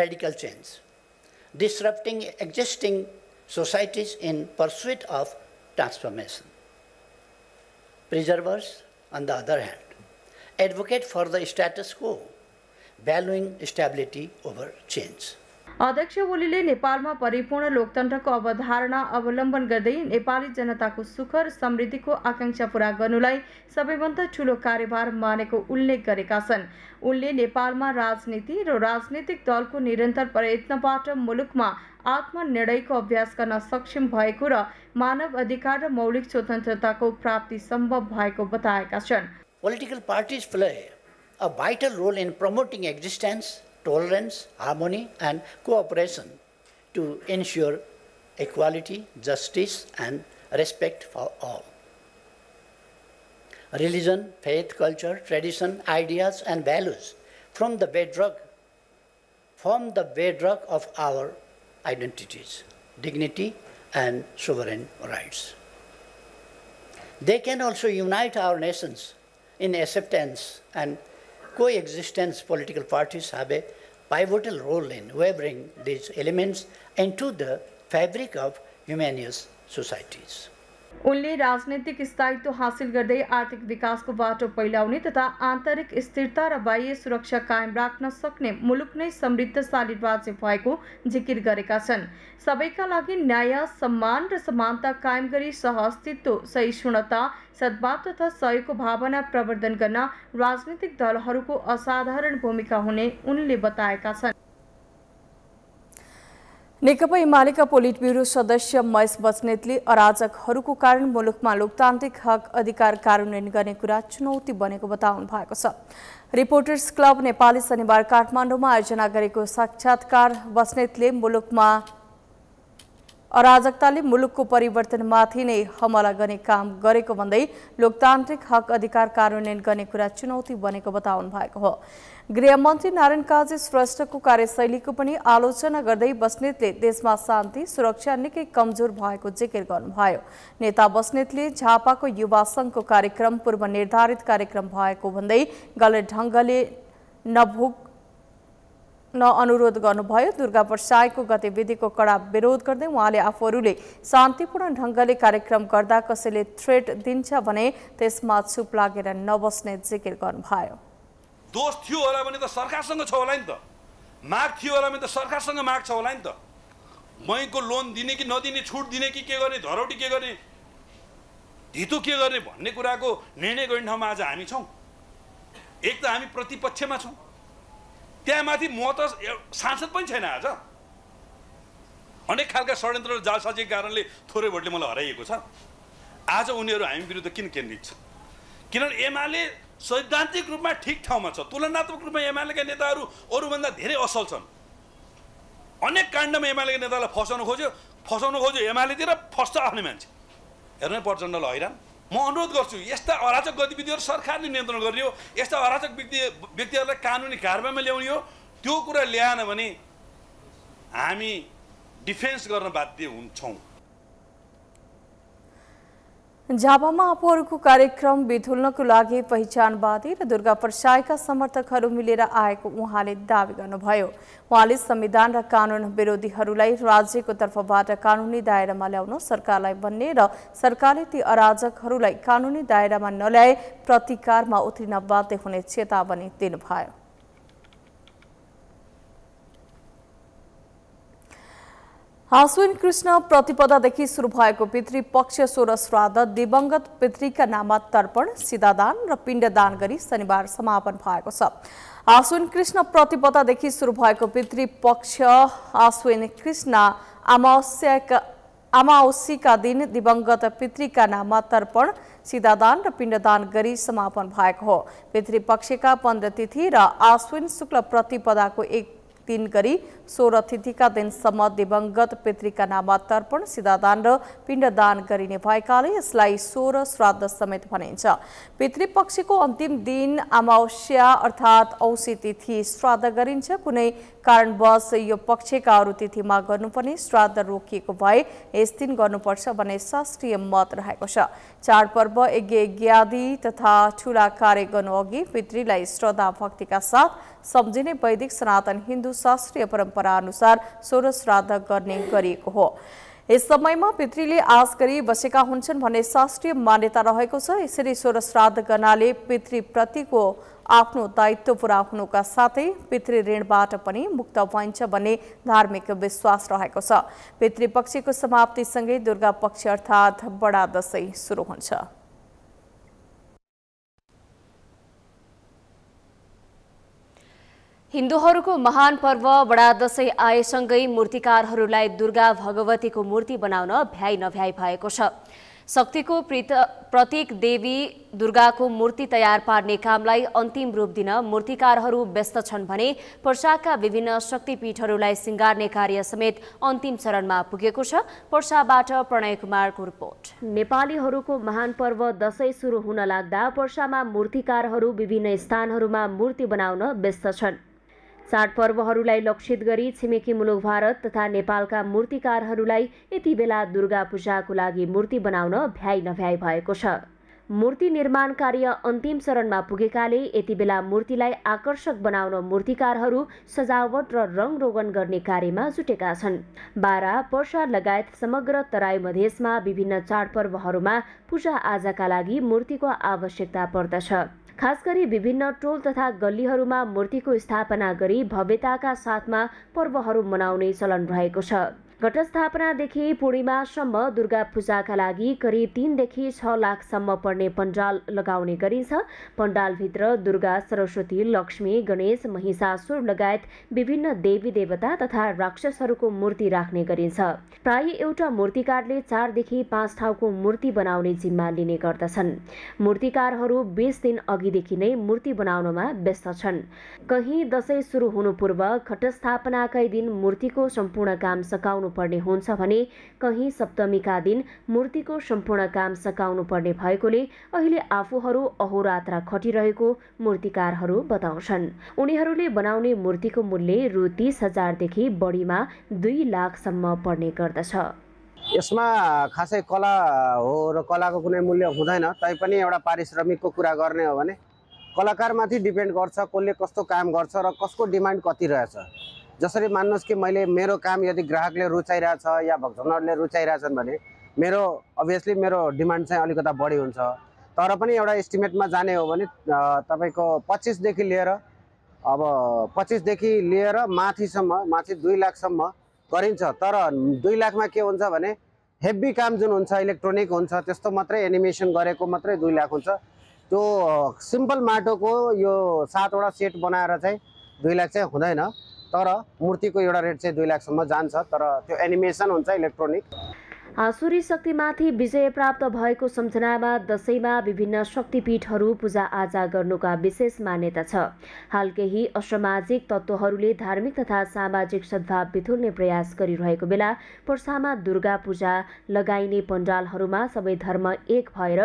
radical change, disrupting existing societies in pursuit of transformation. Preservers, on the other hand, advocate for the status quo, valuing stability over change. अध्यक्ष ओलीले नेपालमा परिपूर्ण लोकतन्त्रको अवधारणा अवलम्बन गर्दै नेपाली जनताको सुख र समृद्धिको आकांक्षा पूरा गर्नुलाई सबैभन्दा ठूलो कार्यभार मानेको उल्लेख गरेका छन्। उनले नेपालमा राजनीति र राजनीतिक दलको निरन्तर प्रयत्नबाट मुलुकमा आत्मनिर्णयको अभ्यास गर्न सक्षम भएको र मानव अधिकार र मौलिक स्वतन्त्रताको प्राप्ति सम्भव भएको बताएका छन्। Political parties play a vital role in promoting existence, tolerance, harmony and cooperation to ensure equality, justice and respect for all. Religion, faith, culture, tradition, ideas and values form the bedrock of our identities, dignity and sovereign rights. They can also unite our nations in acceptance and coexistence. Political parties have a pivotal role in weaving these elements into the fabric of humanist societies. उनले राजनीतिक स्थायित्व हासिल गर्दै आर्थिक विकासको बाटो पहिलाउने तथा आन्तरिक स्थिरता र बाह्य सुरक्षा कायम राख्न सक्ने मुलुक नै समृद्धशाली राज्य भएको जिकिर गरेका छन्। सबैका लागि न्याय, सम्मान र समानता कायम गरी सहअस्तित्व, सहिष्णुता, सद्भाव तथा सहयोगको भावना प्रवर्धन गर्न राजनीतिक दलहरूको असाधारण भूमिका हुने उनले बताएका छन्। नेकपा एमालेका पोलिट ब्युरो सदस्य महेश बस्नेतले अराजकहरूको कारण मुलुकमा लोकतान्त्रिक हक अधिकार कार्यान्वयन गर्ने कुरा चुनौती बनेको बताउनु भएको छ। रिपोर्टर्स क्लब नेपालले शनिबार काठमाडौँमा आयोजना गरेको साक्षात्कार बस्नेतले मुलुकमा अराजकताले मुलुकको परिवर्तनमाथि नै हमला गर्ने काम गरेको भन्दै लोकतान्त्रिक हक अधिकार कार्यान्वयन गर्ने कुरा चुनौती बनेको बताउनु भएको हो। गृहमन्त्री नारायण काजी श्रेष्ठको कार्यशैलीको पनि आलोचना गर्दै बस्नेतले देशमा शान्ति सुरक्षा निकै कमजोर भएको जिकिर गर्नुभयो। नेता बस्नेतले झापाको युवा संघको कार्यक्रम पूर्व निर्धारित कार्यक्रम भएको भन्दै गलत ढंगले अनुरोध गर्नुभयो। दुर्गा पक्षको गतिविधिको कडा विरोध गर्दै उहाँले आफूहरूले शान्तिपूर्ण ढंगले कार्यक्रम गर्दा कसैले थ्रेट दिन्छ भने त्यसमा चुप लागेर नबस्ने जिकिर गर्नुभयो। दोष थियो होला भने त सरकारसँग छ होला नि त, माग थियो होला भने त सरकारसँग माग छ होला नि त, बैंकको लोन दिने कि नदिने, छुट दिने कि के गर्ने, धरौटी के गर्ने, धितो के गर्ने भन्ने कुराको निर्णय गर्ने ठाउँमा आज हामी छौं। एक त हामी प्रतिपक्षमा छौं, त्यहाँमाथि म त सांसद पनि छैन। आज अनेक खालका षड्यन्त्र र जालसाजीको कारणले थोरै भोटले मलाई हराइएको छ। आज उनीहरू हामी विरुद्ध किन केन्द्रित छ? किनभने एमाले सैद्धान्तिक रूपमा ठिक ठाउँमा छ, तुलनात्मक रूपमा एमालेका नेताहरू अरूभन्दा धेरै असल छन्। अनेक काण्डमा एमालेका नेतालाई फसाउन खोज्यो एमालेतिर फस्छ आफ्नो मान्छे। हेर्नै प्रचण्डलाई हैरान। म अनुरोध गर्छु, यस्ता अराजक गतिविधिहरू सरकारले नियन्त्रण गर्ने हो, यस्ता अराजक व्यक्तिहरूलाई कानुनी कारबाहीमा ल्याउने हो। त्यो कुरा ल्याएन भने हामी डिफेन्स गर्न बाध्य हुन्छौँ। झापामा आफूहरूको कार्यक्रम बिथुल्नको लागि पहिचानवादी र दुर्गा पक्षका समर्थकहरू मिलेर आएको उहाँले दावी गर्नुभयो। उहाँले संविधान र कानुन विरोधीहरूलाई राज्यको तर्फबाट कानुनी दायरामा ल्याउन सरकारलाई भन्ने र सरकारले ती अराजकहरूलाई कानुनी दायरामा नल्याए प्रतिकारमा उत्रिन बाध्य हुने चेतावनी दिनुभयो। आश्विन कृष्ण प्रतिपदादेखि सुरु भएको पितृपक्ष 16 श्राद्ध दिवंगत पितृका नाममा तर्पण, सिधादान र पिण्डदान गरी शनिबार समापन भएको छ। आश्विन कृष्ण प्रतिपदादेखि सुरु भएको पितृपक्ष आश्विन कृष्ण अमावस्याका दिन दिवंगत पितृका नाममा तर्पण, सिधादान र पिण्डदान गरी समापन भएको हो। पितृपक्षका 15 तिथि र आश्विन शुक्ल प्रतिपदाको 1 दिन गरी 16 तिथिका दिनसम्म दिवंगत पितृका नाममा तर्पण, सिधादान र पिण्डदान गरिने भएकाले यसलाई 16 श्राद्ध समेत भनिन्छ। पितृपक्षको अन्तिम दिन अमावस्या अर्थात् औसी तिथि श्राद्ध गरिन्छ। कुनै कारणवश यो पक्षका अरू तिथिमा गर्नुपर्ने श्राद्ध रोकिएको भए यस दिन गर्नुपर्छ भन्ने शास्त्रीय मत रहेको छ। चाडपर्व, यज्ञादि तथा ठूला कार्य गर्नु अघि पितृलाई श्रद्धा भक्तिका साथ सम्झिने वैदिक सनातन हिन्दू शास्त्रीय परम्परा अनुसार 16 श्राद्ध गर्ने गरिएको हो। यस समयमा पितृले आस गरी बसेका हुन्छन् भन्ने शास्त्रीय मान्यता रहेको छ। यसरी 16 श्राद्ध गर्नाले पितृप्रतिको आफ्नो दायित्व पूरा हुनुका साथै पितृ ऋणबाट पनि मुक्त भइन्छ भन्ने धार्मिक विश्वास रहेको छ। पितृपक्षको समाप्तिसँगै दुर्गा पक्ष अर्थात् बडा दशैँ सुरु हुन्छ। हिन्दूहरूको महान पर्व बडा दशैँ आएसँगै मूर्तिकारहरूलाई दुर्गा भगवतीको मूर्ति बनाउन भ्याइ नभ्याइ भएको छ। शक्तिको प्रतीक देवी दुर्गाको मूर्ति तयार पार्ने कामलाई अन्तिम रूप दिन मूर्तिकारहरू व्यस्त छन् भने पर्साका विभिन्न शक्तिपीठहरूलाई सिंगार्ने कार्य समेत अन्तिम चरणमा पुगेको छ। पर्साबाट प्रणय कुमारको रिपोर्ट। नेपालीहरूको महान पर्व दशैँ सुरु हुन लाग्दा पर्सामा मूर्तिकारहरू विभिन्न स्थानहरूमा मूर्ति बनाउन व्यस्त छन्। चाडपर्वहरूलाई लक्षित गरी छिमेकी मुलुक भारत तथा नेपालका मूर्तिकारहरूलाई यति बेला दुर्गा पूजाको लागि मूर्ति बनाउन भ्याइ नभ्याइ भएको छ। मूर्ति निर्माण कार्य अन्तिम चरणमा पुगेकाले यति बेला मूर्तिलाई आकर्षक बनाउन मूर्तिकारहरू सजावट र रङरोगन गर्ने कार्यमा जुटेका छन्। बारा, पर्सा लगायत समग्र तराई मधेसमा विभिन्न चाडपर्वहरूमा पूजाआजाका लागि मूर्तिको आवश्यकता पर्दछ। खासगरी विभिन्न टोल तथा गल्लीहरूमा मूर्तिको स्थापना गरी भव्यताका साथमा पर्वहरू मनाउने चलन रहेको छ। घटस्थापनादेखि पूर्णिमासम्म दुर्गा पूजाका लागि करिब 3 देखि 6 लाखसम्म पर्ने पण्डाल लगाउने गरिन्छ। पण्डालभित्र दुर्गा, सरस्वती, लक्ष्मी, गणेश, महिषासुर लगायत विभिन्न देवी देवता तथा राक्षसहरूको मूर्ति राख्ने गरिन्छ। प्राय एउटा मूर्तिकारले 4 देखि 5 ठाउँको मूर्ति बनाउने जिम्मा लिने गर्दछन्। मूर्तिकारहरू 20 दिन अघिदेखि नै मूर्ति बनाउनमा व्यस्त छन्। कहीँ दशैँ सुरु हुनु पूर्व घटस्थापनाकै दिन मूर्तिको सम्पूर्ण काम सकाउनु गर्नुपर्ने हुन्छ भने कहीं सप्तमीका दिन मूर्तिको सम्पूर्ण काम सकाउनु पर्ने भएकोले अहिले आफूहरू अहोरात्र खटिरहेको मूर्तिकारहरू बताउँछन्। उनीहरूले बनाउने मूर्तिको मूल्य रु 30,000 देखि बढीमा 2 लाख सम्म पर्ने गर्दछ। यसमा खासै कला हो र कलाको कुनै मूल्य हुँदैन, तैपनि एउटा पारिश्रमिकको कुरा गर्ने हो भने कलाकारमाथि डिपेन्ड गर्छ कसले कस्तो काम गर्छ र कसको डिमान्ड कति रहेछ। जसरी मान्नुस् कि मैले मेरो काम यदि ग्राहकले रुचाइरहेछ या भक्तजनहरूले रुचाइरहेछन् भने मेरो अभियसली मेरो डिमान्ड चाहिँ अलिकता बढी हुन्छ। तर पनि एउटा एस्टिमेटमा जाने हो भने तपाईको 25 देखि लिएर माथि 2 लाखसम्म गरिन्छ। तर 2 लाखमा के हुन्छ भने हेभी काम जुन हुन्छ इलेक्ट्रोनिक हुन्छ त्यस्तो मात्रै एनिमेसन गरेको मात्रै 2 लाख हुन्छ। त्यो सिम्पल माटोको यो 7 वटा सेट बनाएर चाहिँ 2 लाख चाहिँ हुँदैन, तर मूर्तिको एउटा रेट चाहिँ 2 लाखसम्म जान्छ, तर त्यो एनिमेसन हुन्छ इलेक्ट्रोनिक। आसुरी शक्तिमाथि विजय प्राप्त भएको सम्झनामा दशैँमा विभिन्न शक्तिपीठहरू पूजाआजा गर्नुका विशेष मान्यता छ। हाल केही असामाजिक तत्त्वहरूले धार्मिक तथा सामाजिक सद्भाव बिथुल्ने प्रयास गरिरहेको बेला पर्सामा दुर्गा पूजा लगाइने पण्डालहरूमा सबै धर्म एक भएर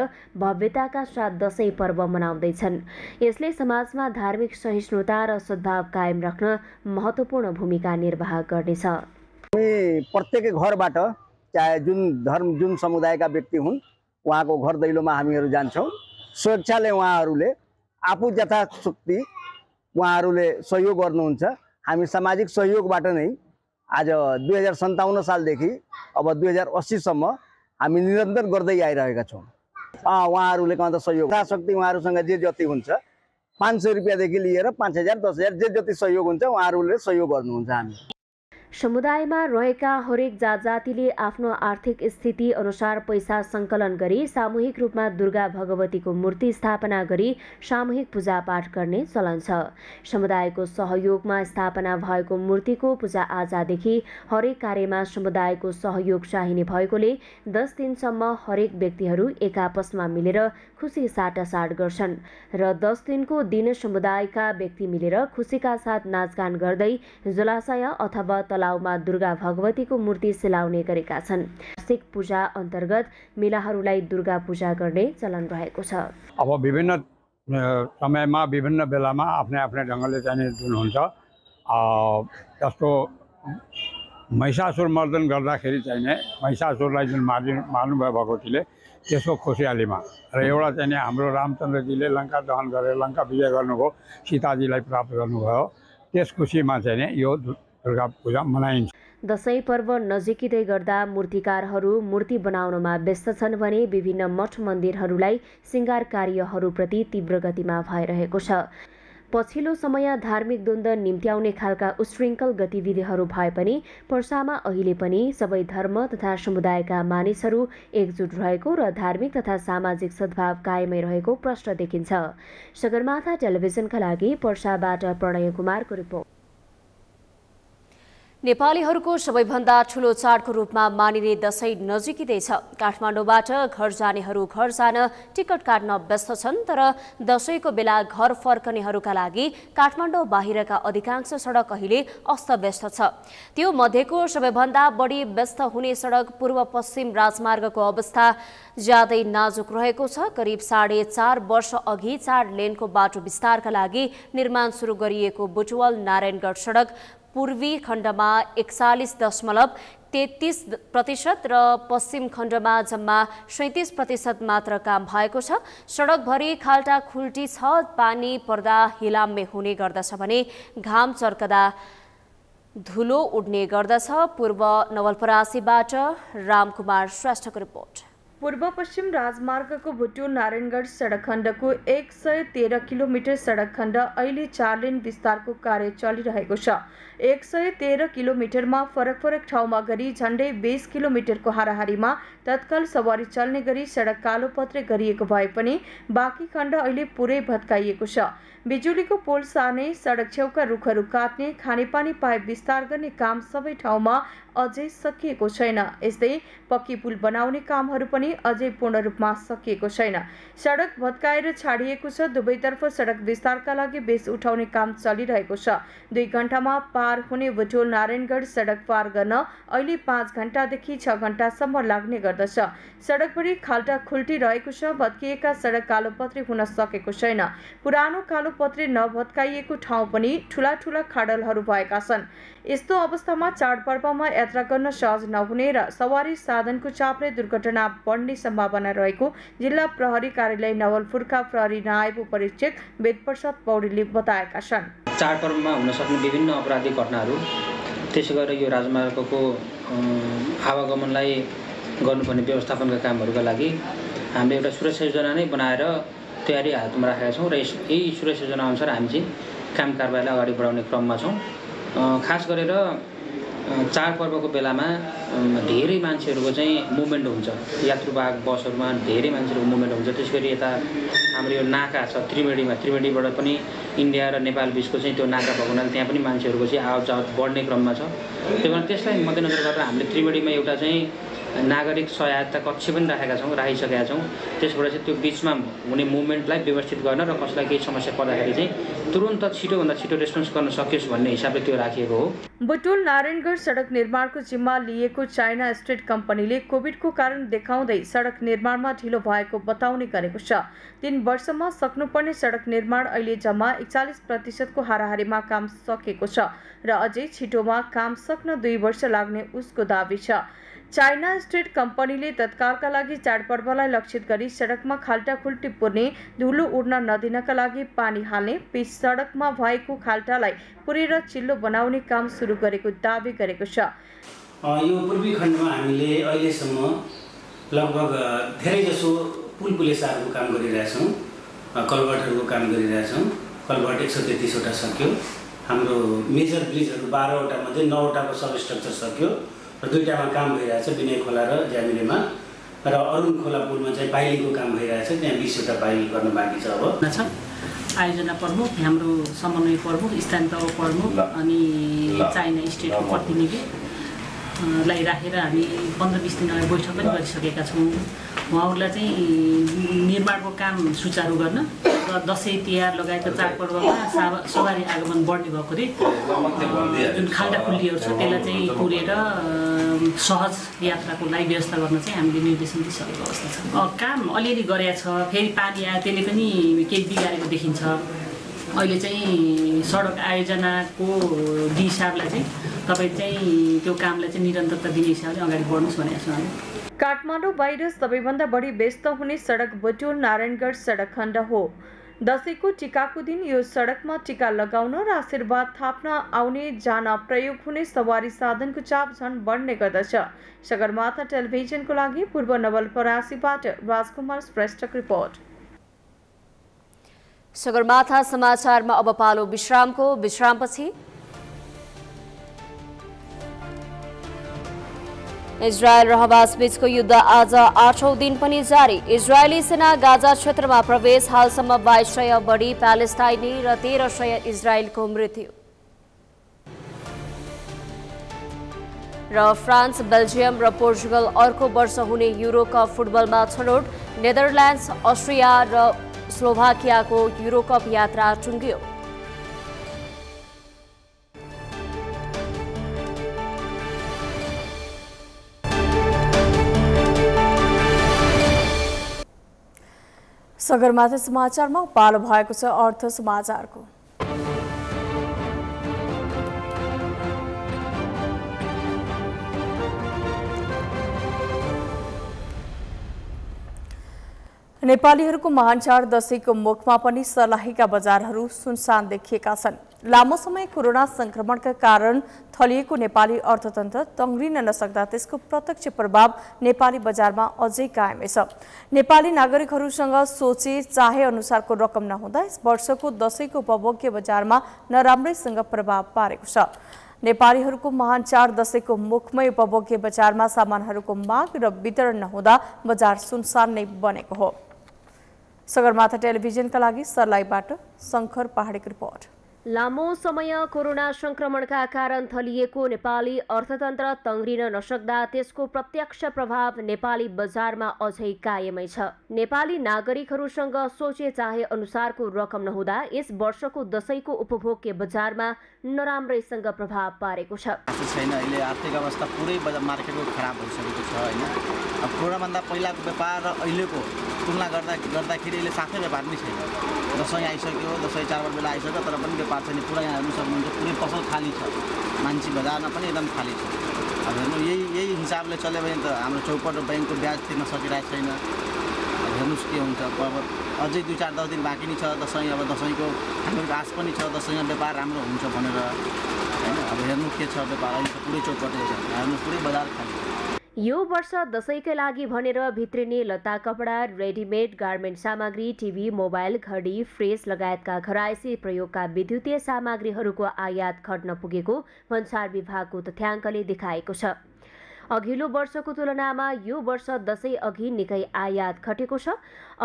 भव्यताका साथ दशैँ पर्व मनाउँदैछन्। यसले समाजमा धार्मिक सहिष्णुता र सद्भाव कायम राख्न महत्त्वपूर्ण भूमिका निर्वाह गर्नेछ। प्रत्येक घरबाट चाहे जुन धर्म जुन समुदायका व्यक्ति हुन् उहाँको घर दैलोमा हामीहरू जान्छौँ। स्वेच्छाले उहाँहरूले आफू यथाशक्ति उहाँहरूले सहयोग गर्नुहुन्छ। हामी सामाजिक सहयोगबाट नै आज 2057 सालदेखि अब 2080सम्म हामी निरन्तर गर्दै आइरहेका छौँ। उहाँहरूले कहाँ त सहयोग यथाशक्ति उहाँहरूसँग जे जति हुन्छ 500 रुपियाँदेखि लिएर 5000 10,000 जे जति सहयोग हुन्छ उहाँहरूले सहयोग गर्नुहुन्छ। हामी समुदायमा रहेका हरेक जातजातिले आफ्नो आर्थिक स्थिति अनुसार पैसा सङ्कलन गरी सामूहिक रूपमा दुर्गा भगवतीको मूर्ति स्थापना गरी सामूहिक पूजापाठ गर्ने चलन छ। समुदायको सहयोगमा स्थापना भएको मूर्तिको पूजाआजादेखि हरेक कार्यमा समुदायको सहयोग चाहिने भएकोले 10 दिनसम्म हरेक व्यक्तिहरू एकापसमा मिलेर खुसी साटासाट गर्छन् र 10 दिनको दिन समुदायका व्यक्ति मिलेर खुसीका साथ नाचगान गर्दै जलाशय अथवा तलाउमा दुर्गा भगवतीको मूर्ति सिलाउने गरेका छन्। वार्षिक पूजा अन्तर्गत मेलाहरूलाई दुर्गा पूजा गर्ने चलन रहेको छ। अब विभिन्न समयमा विभिन्न बेलामा आफ्नै आफ्नै ढङ्गले चाहिँ जुन हुन्छ जस्तो महिषासुर मर्दन गर्दाखेरि चाहिँ महिषासुरलाई जुन मार्नुभयो भगवतीले त्यसको खुसियालीमा र एउटा चाहिँ हाम्रो रामचन्द्रजीले लङ्का दहन गरेर लङ्का विजय गर्नुभयो सीताजीलाई प्राप्त गर्नुभयो त्यस खुसीमा चाहिँ यो दुर्गा पूजा मनाइन्छ। दशैँ पर्व नजिकिँदै गर्दा मूर्तिकारहरू मूर्ति बनाउनमा व्यस्त छन् भने विभिन्न मठ मन्दिरहरूलाई सिंगार कार्यहरूप्रति तीव्र गतिमा भइरहेको छ। पछिल्लो समय धार्मिक द्वन्द्व निम्त्याउने खालका उशृङ्खल गतिविधिहरू भए पनि पर्सामा अहिले पनि सबै धर्म तथा समुदायका मानिसहरू एकजुट रहेको र धार्मिक तथा सामाजिक सद्भाव कायमै रहेको प्रश्न देखिन्छ। सगरमाथा टेलिभिजनका लागि पर्साबाट प्रणय कुमारको रिपोर्ट। नेपालीहरूको सबैभन्दा ठूलो चाडको रूपमा मानिने दशैँ नजिकिँदैछ। काठमाडौँबाट घर जानेहरू घर जान टिकट काट्न व्यस्त छन्, तर दशैँको बेला घर फर्कनेहरूका लागि काठमाडौँ बाहिरका अधिकांश सडक अहिले अस्तव्यस्त छ। त्यो मध्येको सबैभन्दा बढी व्यस्त हुने सडक पूर्व पश्चिम राजमार्गको अवस्था ज्यादै नाजुक रहेको छ। करिब 4.5 वर्ष अघि 4 लेनको बाटो विस्तारका लागि निर्माण सुरु गरिएको बुटवल नारायणगढ सडक पूर्वी खण्डमा 41.33% र पश्चिम खण्डमा जम्मा 37% मात्र काम भएको छ। सडकभरि खाल्टा खुल्टी छ, पानी पर्दा हिलाम्मे हुने गर्दछ भने घाम चर्कदा धुलो उड्ने गर्दछ। पूर्व नवलपरासीबाट रामकुमार श्रेष्ठको रिपोर्ट। पूर्व पश्चिम राजमार्गको भुटो नारायणगढ सडक खण्डको 113 किलोमिटर सडक खण्ड अहिले 4 लेन विस्तारको कार्य चलिरहेको छ। 113 किलोमिटरमा फरक फरक ठाउँमा गरी झण्डै 20 किलोमिटरको हाराहारीमा तत्काल सवारी चल्ने गरी सडक कालोपत्रे गरिएको भए पनि बाँकी खण्ड अहिले पुरै भत्काइएको छ। बिजुलीको पोल सार्ने, सडक छेउका रुखहरू काट्ने, खानेपानी पाइप विस्तार गर्ने काम सबै ठाउँमा अझै सकिएको छैन। यस्तै पक्की पुल बनाउने कामहरू पनि अझै पूर्ण रूपमा सकिएको छैन। सडक भत्काएर छाडिएको छ। दुवैतर्फ सडक विस्तारका लागि बेस उठाउने काम चलिरहेको छ। 2 घण्टामा पार हुने बुटोल नारायणगढ सडक पार गर्न अहिले 5 घण्टादेखि 6 घण्टासम्म लाग्ने गर्दछ। सडकभरि खाल्टा खुल्टी रहेको छ। भत्किएका सडक कालोपत्री हुन सकेको छैन। पुरानो कालोपत्री नभत्काइएको ठाउँ पनि ठूला ठूला खाडलहरू भएका छन्। यस्तो अवस्थामा चाडपर्वमा यात्रा गर्न सहज नहुने र सवारी साधनको चापले दुर्घटना बढ्ने सम्भावना रहेको जिल्ला प्रहरी कार्यालय नवलपुरका प्रहरी नायब उपरीक्षक वेदप्रसाद पौडेलले बताएका छन्। चाडपर्वमा हुन सक्ने विभिन्न अपराधिक घटनाहरू, त्यसैगरी यो राजमार्गको आवागमनलाई गर्नुपर्ने व्यवस्थापनका कामहरूका लागि हामीले एउटा सुरक्षा योजना नै बनाएर तयारी हातमा राखेका छौँ र यही सुरक्षा योजना अनुसार हामी चाहिँ काम कारबाहीलाई अगाडि बढाउने क्रममा छौँ। खास गरेर चाडपर्वको बेलामा धेरै मान्छेहरूको चाहिँ मुभमेन्ट हुन्छ। यात्रुवाहक बसहरूमा धेरै मान्छेहरूको मुभमेन्ट हुन्छ। त्यसैगरी यता हाम्रो यो नाका छ त्रिवेणीमा, त्रिवेणीबाट पनि इन्डिया र नेपाल बिचको चाहिँ त्यो नाका भएको हुनाले त्यहाँ पनि मान्छेहरूको चाहिँ आवजावत बढ्ने क्रममा छ। त्यही भएर त्यसलाई मध्यनजर गरेर हामीले त्रिवेणीमा एउटा चाहिँ नागरिक सहायता कक्ष पनि राखिसकेका छौँ। त्यसबाट चाहिँ त्यो बिचमा हुने मुभमेन्टलाई व्यवस्थित गर्न र कसलाई केही समस्या पर्दाखेरि चाहिँ तुरन्त छिटोभन्दा छिटो रेस्पोन्स गर्न सकियोस् भन्ने हिसाबले त्यो राखिएको हो। बुटोल नारायणगढ सडक निर्माणको जिम्मा लिएको चाइना स्टेट कम्पनीले कोभिडको कारण देखाउँदै सडक निर्माणमा ढिलो भएको बताउने गरेको छ। 3 वर्षमा सक्नुपर्ने सडक निर्माण अहिले जम्मा 41% को हाराहारीमा काम सकेको छ र अझै छिटोमा काम सक्न 2 वर्ष लाग्ने उसको दाबी छ। चाइना स्टेट कम्पनीले तत्कालका लागि चाडपर्वलाई लक्षित गरी सडकमा खाल्टाखुल्टी पुर्ने, धुलो उड्न नदिनका लागि पानी हाल्ने, पिच सडकमा भएको खाल्टालाई पुरेर चिल्लो बनाउने काम सुरु गरेको दावी गरेको छ। यो पूर्वी खण्डमा हामीले अहिलेसम्म लगभग धेरैजसो पुल पुलेसारको काम गरिरहेछौँ, कलभटहरूको काम गरिरहेछौं। कलभट 133 वटा सक्यो। हाम्रो मेजर ब्रिजहरू 12 वटा मध्ये 9 वटाको सब स्ट्रक्चर सक्यो र 2 वटामा काम भइरहेछ, विनय खोला र ज्यामिरेमा, र अरुण खोला पुलमा चाहिँ बाइलिङको काम भइरहेछ। त्यहाँ 20 वटा बाइलिङ गर्न बाँकी छ। अब आयोजना प्रमुख, हाम्रो समन्वय प्रमुख, स्थानीय तह प्रमुख अनि चाइना स्टेटको प्रतिनिधिलाई राखेर हामी 15-20 दिन अगाडि बैठक पनि गरिसकेका छौँ। उहाँहरूलाई चाहिँ निर्माणको काम सुचारू गर्न र दसैँ तिहार लगायतका चाडपर्वमा सवारी आगमन बढ्ने भएकोले जुन खाल्टा खुल्टीहरू छ त्यसलाई चाहिँ पुरेर सहज यात्राको लागि व्यवस्था गर्न चाहिँ हामीले निर्देशन दिइसकेको अवस्था छ। काम अलिअलि गरेका छ, फेरि पानी आयो त्यसले पनि केही बिगारेको देखिन्छ। अहिले चाहिँ सडक आयोजनाको हिसाबलाई चाहिँ तपाईँ चाहिँ त्यो कामलाई चाहिँ निरन्तरता दिने हिसाबले अगाडि बढ्नुहोस् भनेको छौँ हामी। काठमाडौँ बाहिर सबैभन्दा बढी व्यस्त हुने सडक बुटोल नारायणगढ सडक खण्ड हो। दसैँको टिकाको दिन यो सडकमा टिका लगाउन र आशीर्वाद थाप्न आउने जान प्रयोग हुने सवारी साधनको चाप झन् बढ्ने गर्दछ। सगरमाथा टेलिभिजनको लागि पूर्व नवलपरासीबाट राजकुमार श्रेष्ठको रिपोर्ट। सगरमाथा समाचारमा अब पालो विश्रामको। विश्रामपछि इजरायल र हमास बीचको युद्ध आज 8औं दिन पनि जारी। इजरायली सेना गाजा क्षेत्रमा प्रवेश। हालसम्म 2200 बढी प्यालेस्टाइनी र 1300 इजरायलको मृत्यु। र फ्रान्स, बेल्जियम र पोर्चुगल अर्को वर्ष हुने युरो कप फुटबलमा छनौट। नेदरल्यान्ड्स, अस्ट्रिया र स्लोभाकियाको युरो कप यात्रा टुङ्गियो। सगरमाथा समाचारमा पालो भएको छ अर्थ समाचारको। नेपालीहरूको महान चाड दशैँको मुखमा पनि सर्लाहीका बजारहरू सुनसान देखिएका छन्। लामो समय कोरोना संक्रमणका कारण थलिएको नेपाली अर्थतन्त्र तङ्ग्रिन नसक्दा त्यसको प्रत्यक्ष प्रभाव नेपाली बजारमा अझै कायमै छ। नेपाली नागरिकहरूसँग सोचे चाहे अनुसारको रकम नहुँदा यस वर्षको दशैँको उपभोग्य बजारमा नराम्रैसँग प्रभाव पारेको छ। नेपालीहरूको महान चाड दशैँको मुखमै उपभोग्य बजारमा सामानहरूको माग र वितरण नहुँदा बजार सुनसान नै बनेको हो। सगरमाथा टेलिभिजनका लागि सर्लाहीबाट शङ्कर पहाडीको रिपोर्ट। लामो समय कोरोना संक्रमणका कारण थलिएको नेपाली अर्थतन्त्र तंग्रिन नसक्दा त्यसको प्रत्यक्ष प्रभाव नेपाली बजारमा अझै कायमै छ। नेपाली नागरिकहरूसँग सोचे चाहे अनुसारको रकम नहुँदा यस वर्षको दशैँको उपभोग्य बजारमा नराम्रैसँग प्रभाव पारेको छ। अहिले आर्थिक अवस्था पुरै मार्केटको खराब भइसकेको छ हैन। अब कोरोनाभन्दा पहिलाको व्यापार र अहिलेको तुलना गर्दाखेरि अहिले साफै व्यापार नै छैन। दशैँ आइसक्यो, दशैँ चाडबाड बेला आइसक्यो तर पनि व्यापार चाहिँ पुरा यहाँ हेर्न सक्नुहुन्छ पुरै पसल खाली छ। मान्छे बजारमा पनि एकदम खाली छ। अब हेर्नु यही हिसाबले चल्यो भने त हाम्रो चौपट र बैंकको ब्याज तिर्न सकिरहेको छैन। हेर्नुहोस् के हुन्छ। अब अझै 2-4-10 दिन बाँकी नै छ दशैँ। अब दशैँको हाम्रो आश पनि छ दशैँमा व्यापार राम्रो हुन्छ भनेर। अब हेर्नु के छ व्यापार अहिले पुरै चौपटै छ। हेर्नु पुरै बजार खाली। यो वर्ष दशैँकै लागि भनेर भित्रिने लत्ता कपडा रेडिमेड गार्मेन्ट सामग्री टिभी मोबाइल घडी फ्रेस लगायतका घरायसी प्रयोगका विद्युतीय सामग्रीहरूको आयात घट्न पुगेको भन्सार विभागको तथ्याङ्कले देखाएको छ। अघिल्लो वर्षको तुलनामा यो वर्ष दशैँ अघि निकै आयात घटेको छ।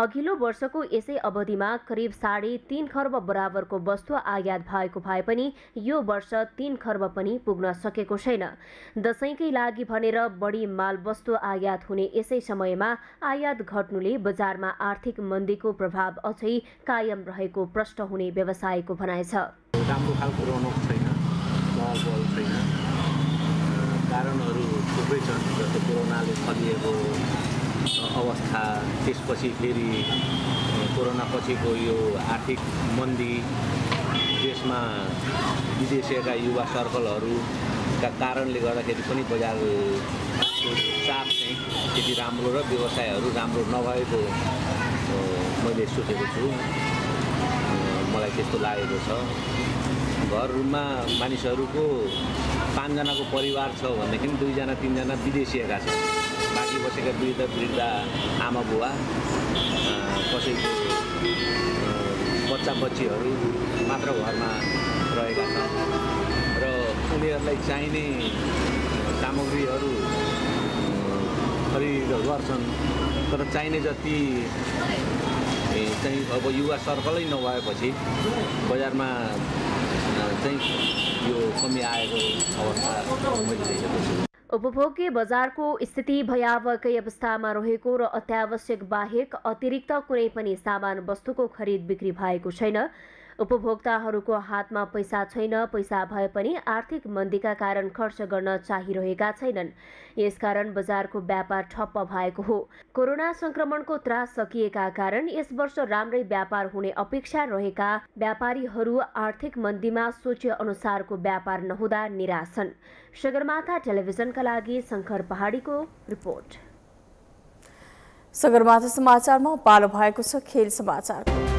अघिल्लो वर्षको यसै अवधिमा करिब 3.5 खर्ब बराबरको वस्तु आयात भएको भए पनि यो वर्ष 3 खर्ब पनि पुग्न सकेको छैन। दशैँकै लागि भनेर बढी मालवस्तु आयात हुने यसै समयमा आयात घट्नुले बजारमा आर्थिक मन्दीको प्रभाव अझै कायम रहेको प्रष्ट हुने व्यवसायको भनाइ छ। कारणहरू थुप्रै छन् जस्तो कोरोनाले फैलिएको अवस्था, त्यसपछि फेरि कोरोना पछिको यो आर्थिक मन्दी, देशमा विदेशीका युवा सर्कलहरूका कारणले गर्दाखेरि पनि बजारको चाप चाहिँ त्यति राम्रो र व्यवसायहरू राम्रो नभएको मैले सोचेको छु। मलाई त्यस्तो लागेको छ। घर रुममा मानिसहरूको 5 जनाको परिवार छ भनेदेखि 2-3 जना विदेशीका छन्। बाँकी बसेका वृद्ध आमा बुवा, कसैको बच्चा बच्चीहरू मात्र घरमा रहेका छन् र उनीहरूलाई चाहिने सामग्रीहरू खरिद गर्छन् तर चाहिने जति चाहिँ अब युवा सर्कलै नभएपछि बजारमा यो कमी आएको अवस्था। उपभोग्य बजारको स्थिति भयावहकै अवस्थामा रहेको र अत्यावश्यक बाहेक अतिरिक्त कुनै पनि सामान वस्तुको खरिद बिक्री भएको छैन। उपभोक्ताहरूको हातमा पैसा छैन। पैसा भए पनि आर्थिक मन्दीका कारण खर्च गर्न चाहिरहेका छैनन्। यसकारण बजारको व्यापार ठप्प भएको हो। कोरोना संक्रमणको त्रास सकिएका कारण यस वर्ष राम्रै व्यापार हुने अपेक्षा रहेका व्यापारीहरू आर्थिक मन्दीमा सोचे अनुसारको व्यापार नहुँदा निराश छन्। सगरमाथा टेलिभिजनका लागि शंकर पहाडीको रिपोर्ट। सगरमाथा समाचारमा पालो भएको छ खेल समाचार।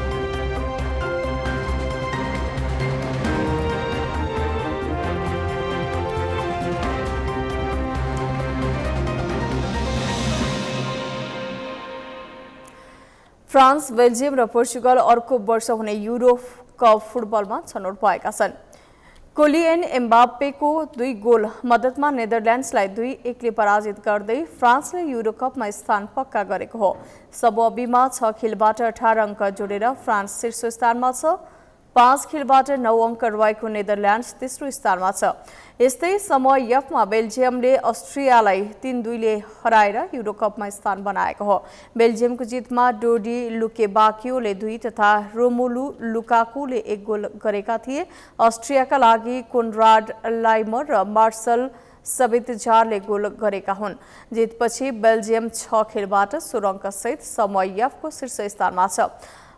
फ्रान्स, बेल्जियम र पोर्चुगल अर्को वर्ष हुने यूरो कप फुटबलमा छनौट भएका छन्। कोलिएन एम्बाप्पेको 2 गोल मद्दतमा नेदरल्यान्ड्सलाई 2-1 ले पराजित गर्दै फ्रान्सले यूरो कपमा स्थान पक्का गरेको हो। सब अबीमा 6 खेलबाट 18 अङ्क जोडेर फ्रान्स शीर्ष स्थानमा छ। 5 खेलबाट 9 अङ्क रहेको नेदरल्यान्ड्स तेस्रो स्थानमा छ। यस्तै समय यफमा बेल्जियमले अस्ट्रियालाई 3-2 ले हराएर यूरो कपमा स्थान बनाएको हो। बेल्जियमको जितमा डोडी लुकेबाकियोले 2 तथा रोमुलु लुकाकुले 1 गोल गरेका थिए। अस्ट्रियाका लागि कोनराड लाइमर र मार्सल सबितजारले गोल गरेका हुन्। जितपछि बेल्जियम 6 खेलबाट 16 अङ्कसहित समय यफको शीर्ष स्थानमा छ।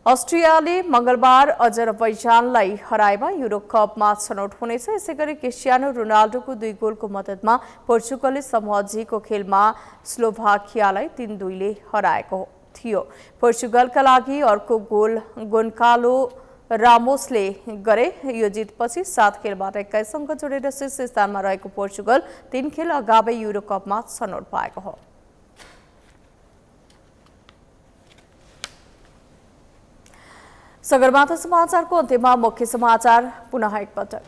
अस्ट्रियाले मंगलबार अजरबैजानलाई हराएमा यूरो कपमा छनौट हुनेछ। यसैगरी क्रिस्टियानो रोनाल्डोको 2 गोलको मद्दतमा पोर्चुगलले समूह जीको खेलमा स्लोभाकियालाई 3-2 ले हराएको थियो। पोर्चुगलका लागि अर्को गोल गोन्कालो रामोसले गरे। यो जितपछि 7 खेलबाट 21 अङ्क जोडेर शीर्ष स्थानमा रहेको पोर्चुगल 3 खेल अगावै यूरो कपमा छनौट भएको हो। सगरमाथा समाचारको अन्त्यमा मुख्य समाचार पुनः एकपटक।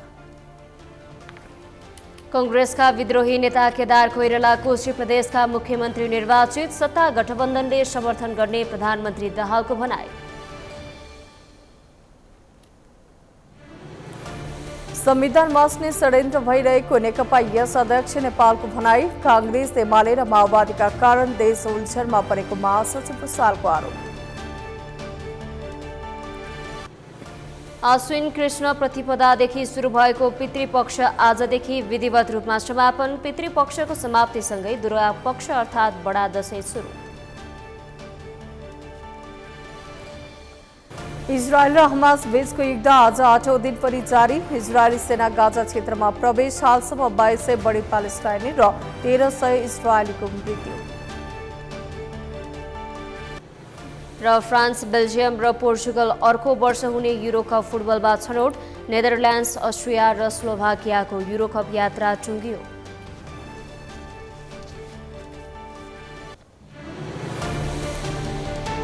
कंग्रेसका विद्रोही नेता केदार कोइराला कोशी प्रदेशका मुख्यमन्त्री निर्वाचित। सत्ता गठबन्धनले समर्थन गर्ने प्रधानमन्त्री दाहालको भनाई। संविधानमा अस्ने षड्यन्त्र भइरहेको नेकपा एस अध्यक्ष नेपालको भनाई, कांग्रेस एमाले र माओवादीका कारण देश उल्झनमा परेको महासचिव भुसालको आरोप। आश्विन कृष्ण प्रतिपदादेखि सुरु भएको पितृपक्ष आजदेखि विधिवत रूपमा समापन। पितृपक्षको समाप्तिसँगै दुर्गा पक्ष अर्थात् बडा दशैँ सुरु। इजरायल र हमास बीचको युद्ध आज आठौं दिन पनि जारी। इजरायली सेना गाजा क्षेत्रमा प्रवेश। हालसम्म 2200 बढी प्यालेस्टाइनी र 1300 इजरायलीको मृत्यु। र फ्रान्स, बेल्जियम र पोर्चुगल अर्को वर्ष हुने युरो कप फुटबलमा छनौट। नेदरल्यान्ड्स, अस्ट्रिया र स्लोभाकियाको युरो कप यात्रा टुङ्गियो।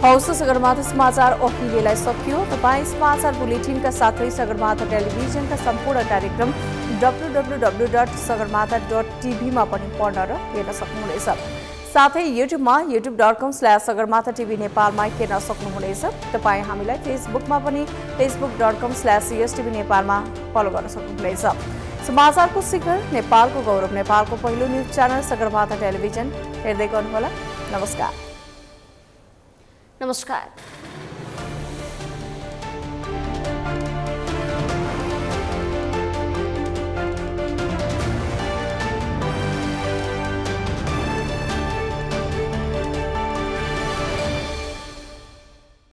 हौस सगरमाथा समाचार ओखिलेलाई सकियो। तपाईं समाचार बुलेटिनका साथै सगरमाथा टेलिभिजनका सम्पूर्ण कार्यक्रम www.sagarmatha.tv मा पनि पढ्न र हेर्न सक्नुहुनेछ। साथै युट्युबमा youtube.com/sagarmathatv नेपालमा हेर्न सक्नुहुनेछ। तपाईँ हामीलाई फेसबुकमा पनि facebook.com/ustv नेपालमा फलो गर्न सक्नुहुनेछ। समाचारको शिखर नेपालको गौरव, नेपालको पहिलो न्यूज च्यानल सगरमाथा टेलिभिजन हेर्दै गर्नुहोला। नमस्कार।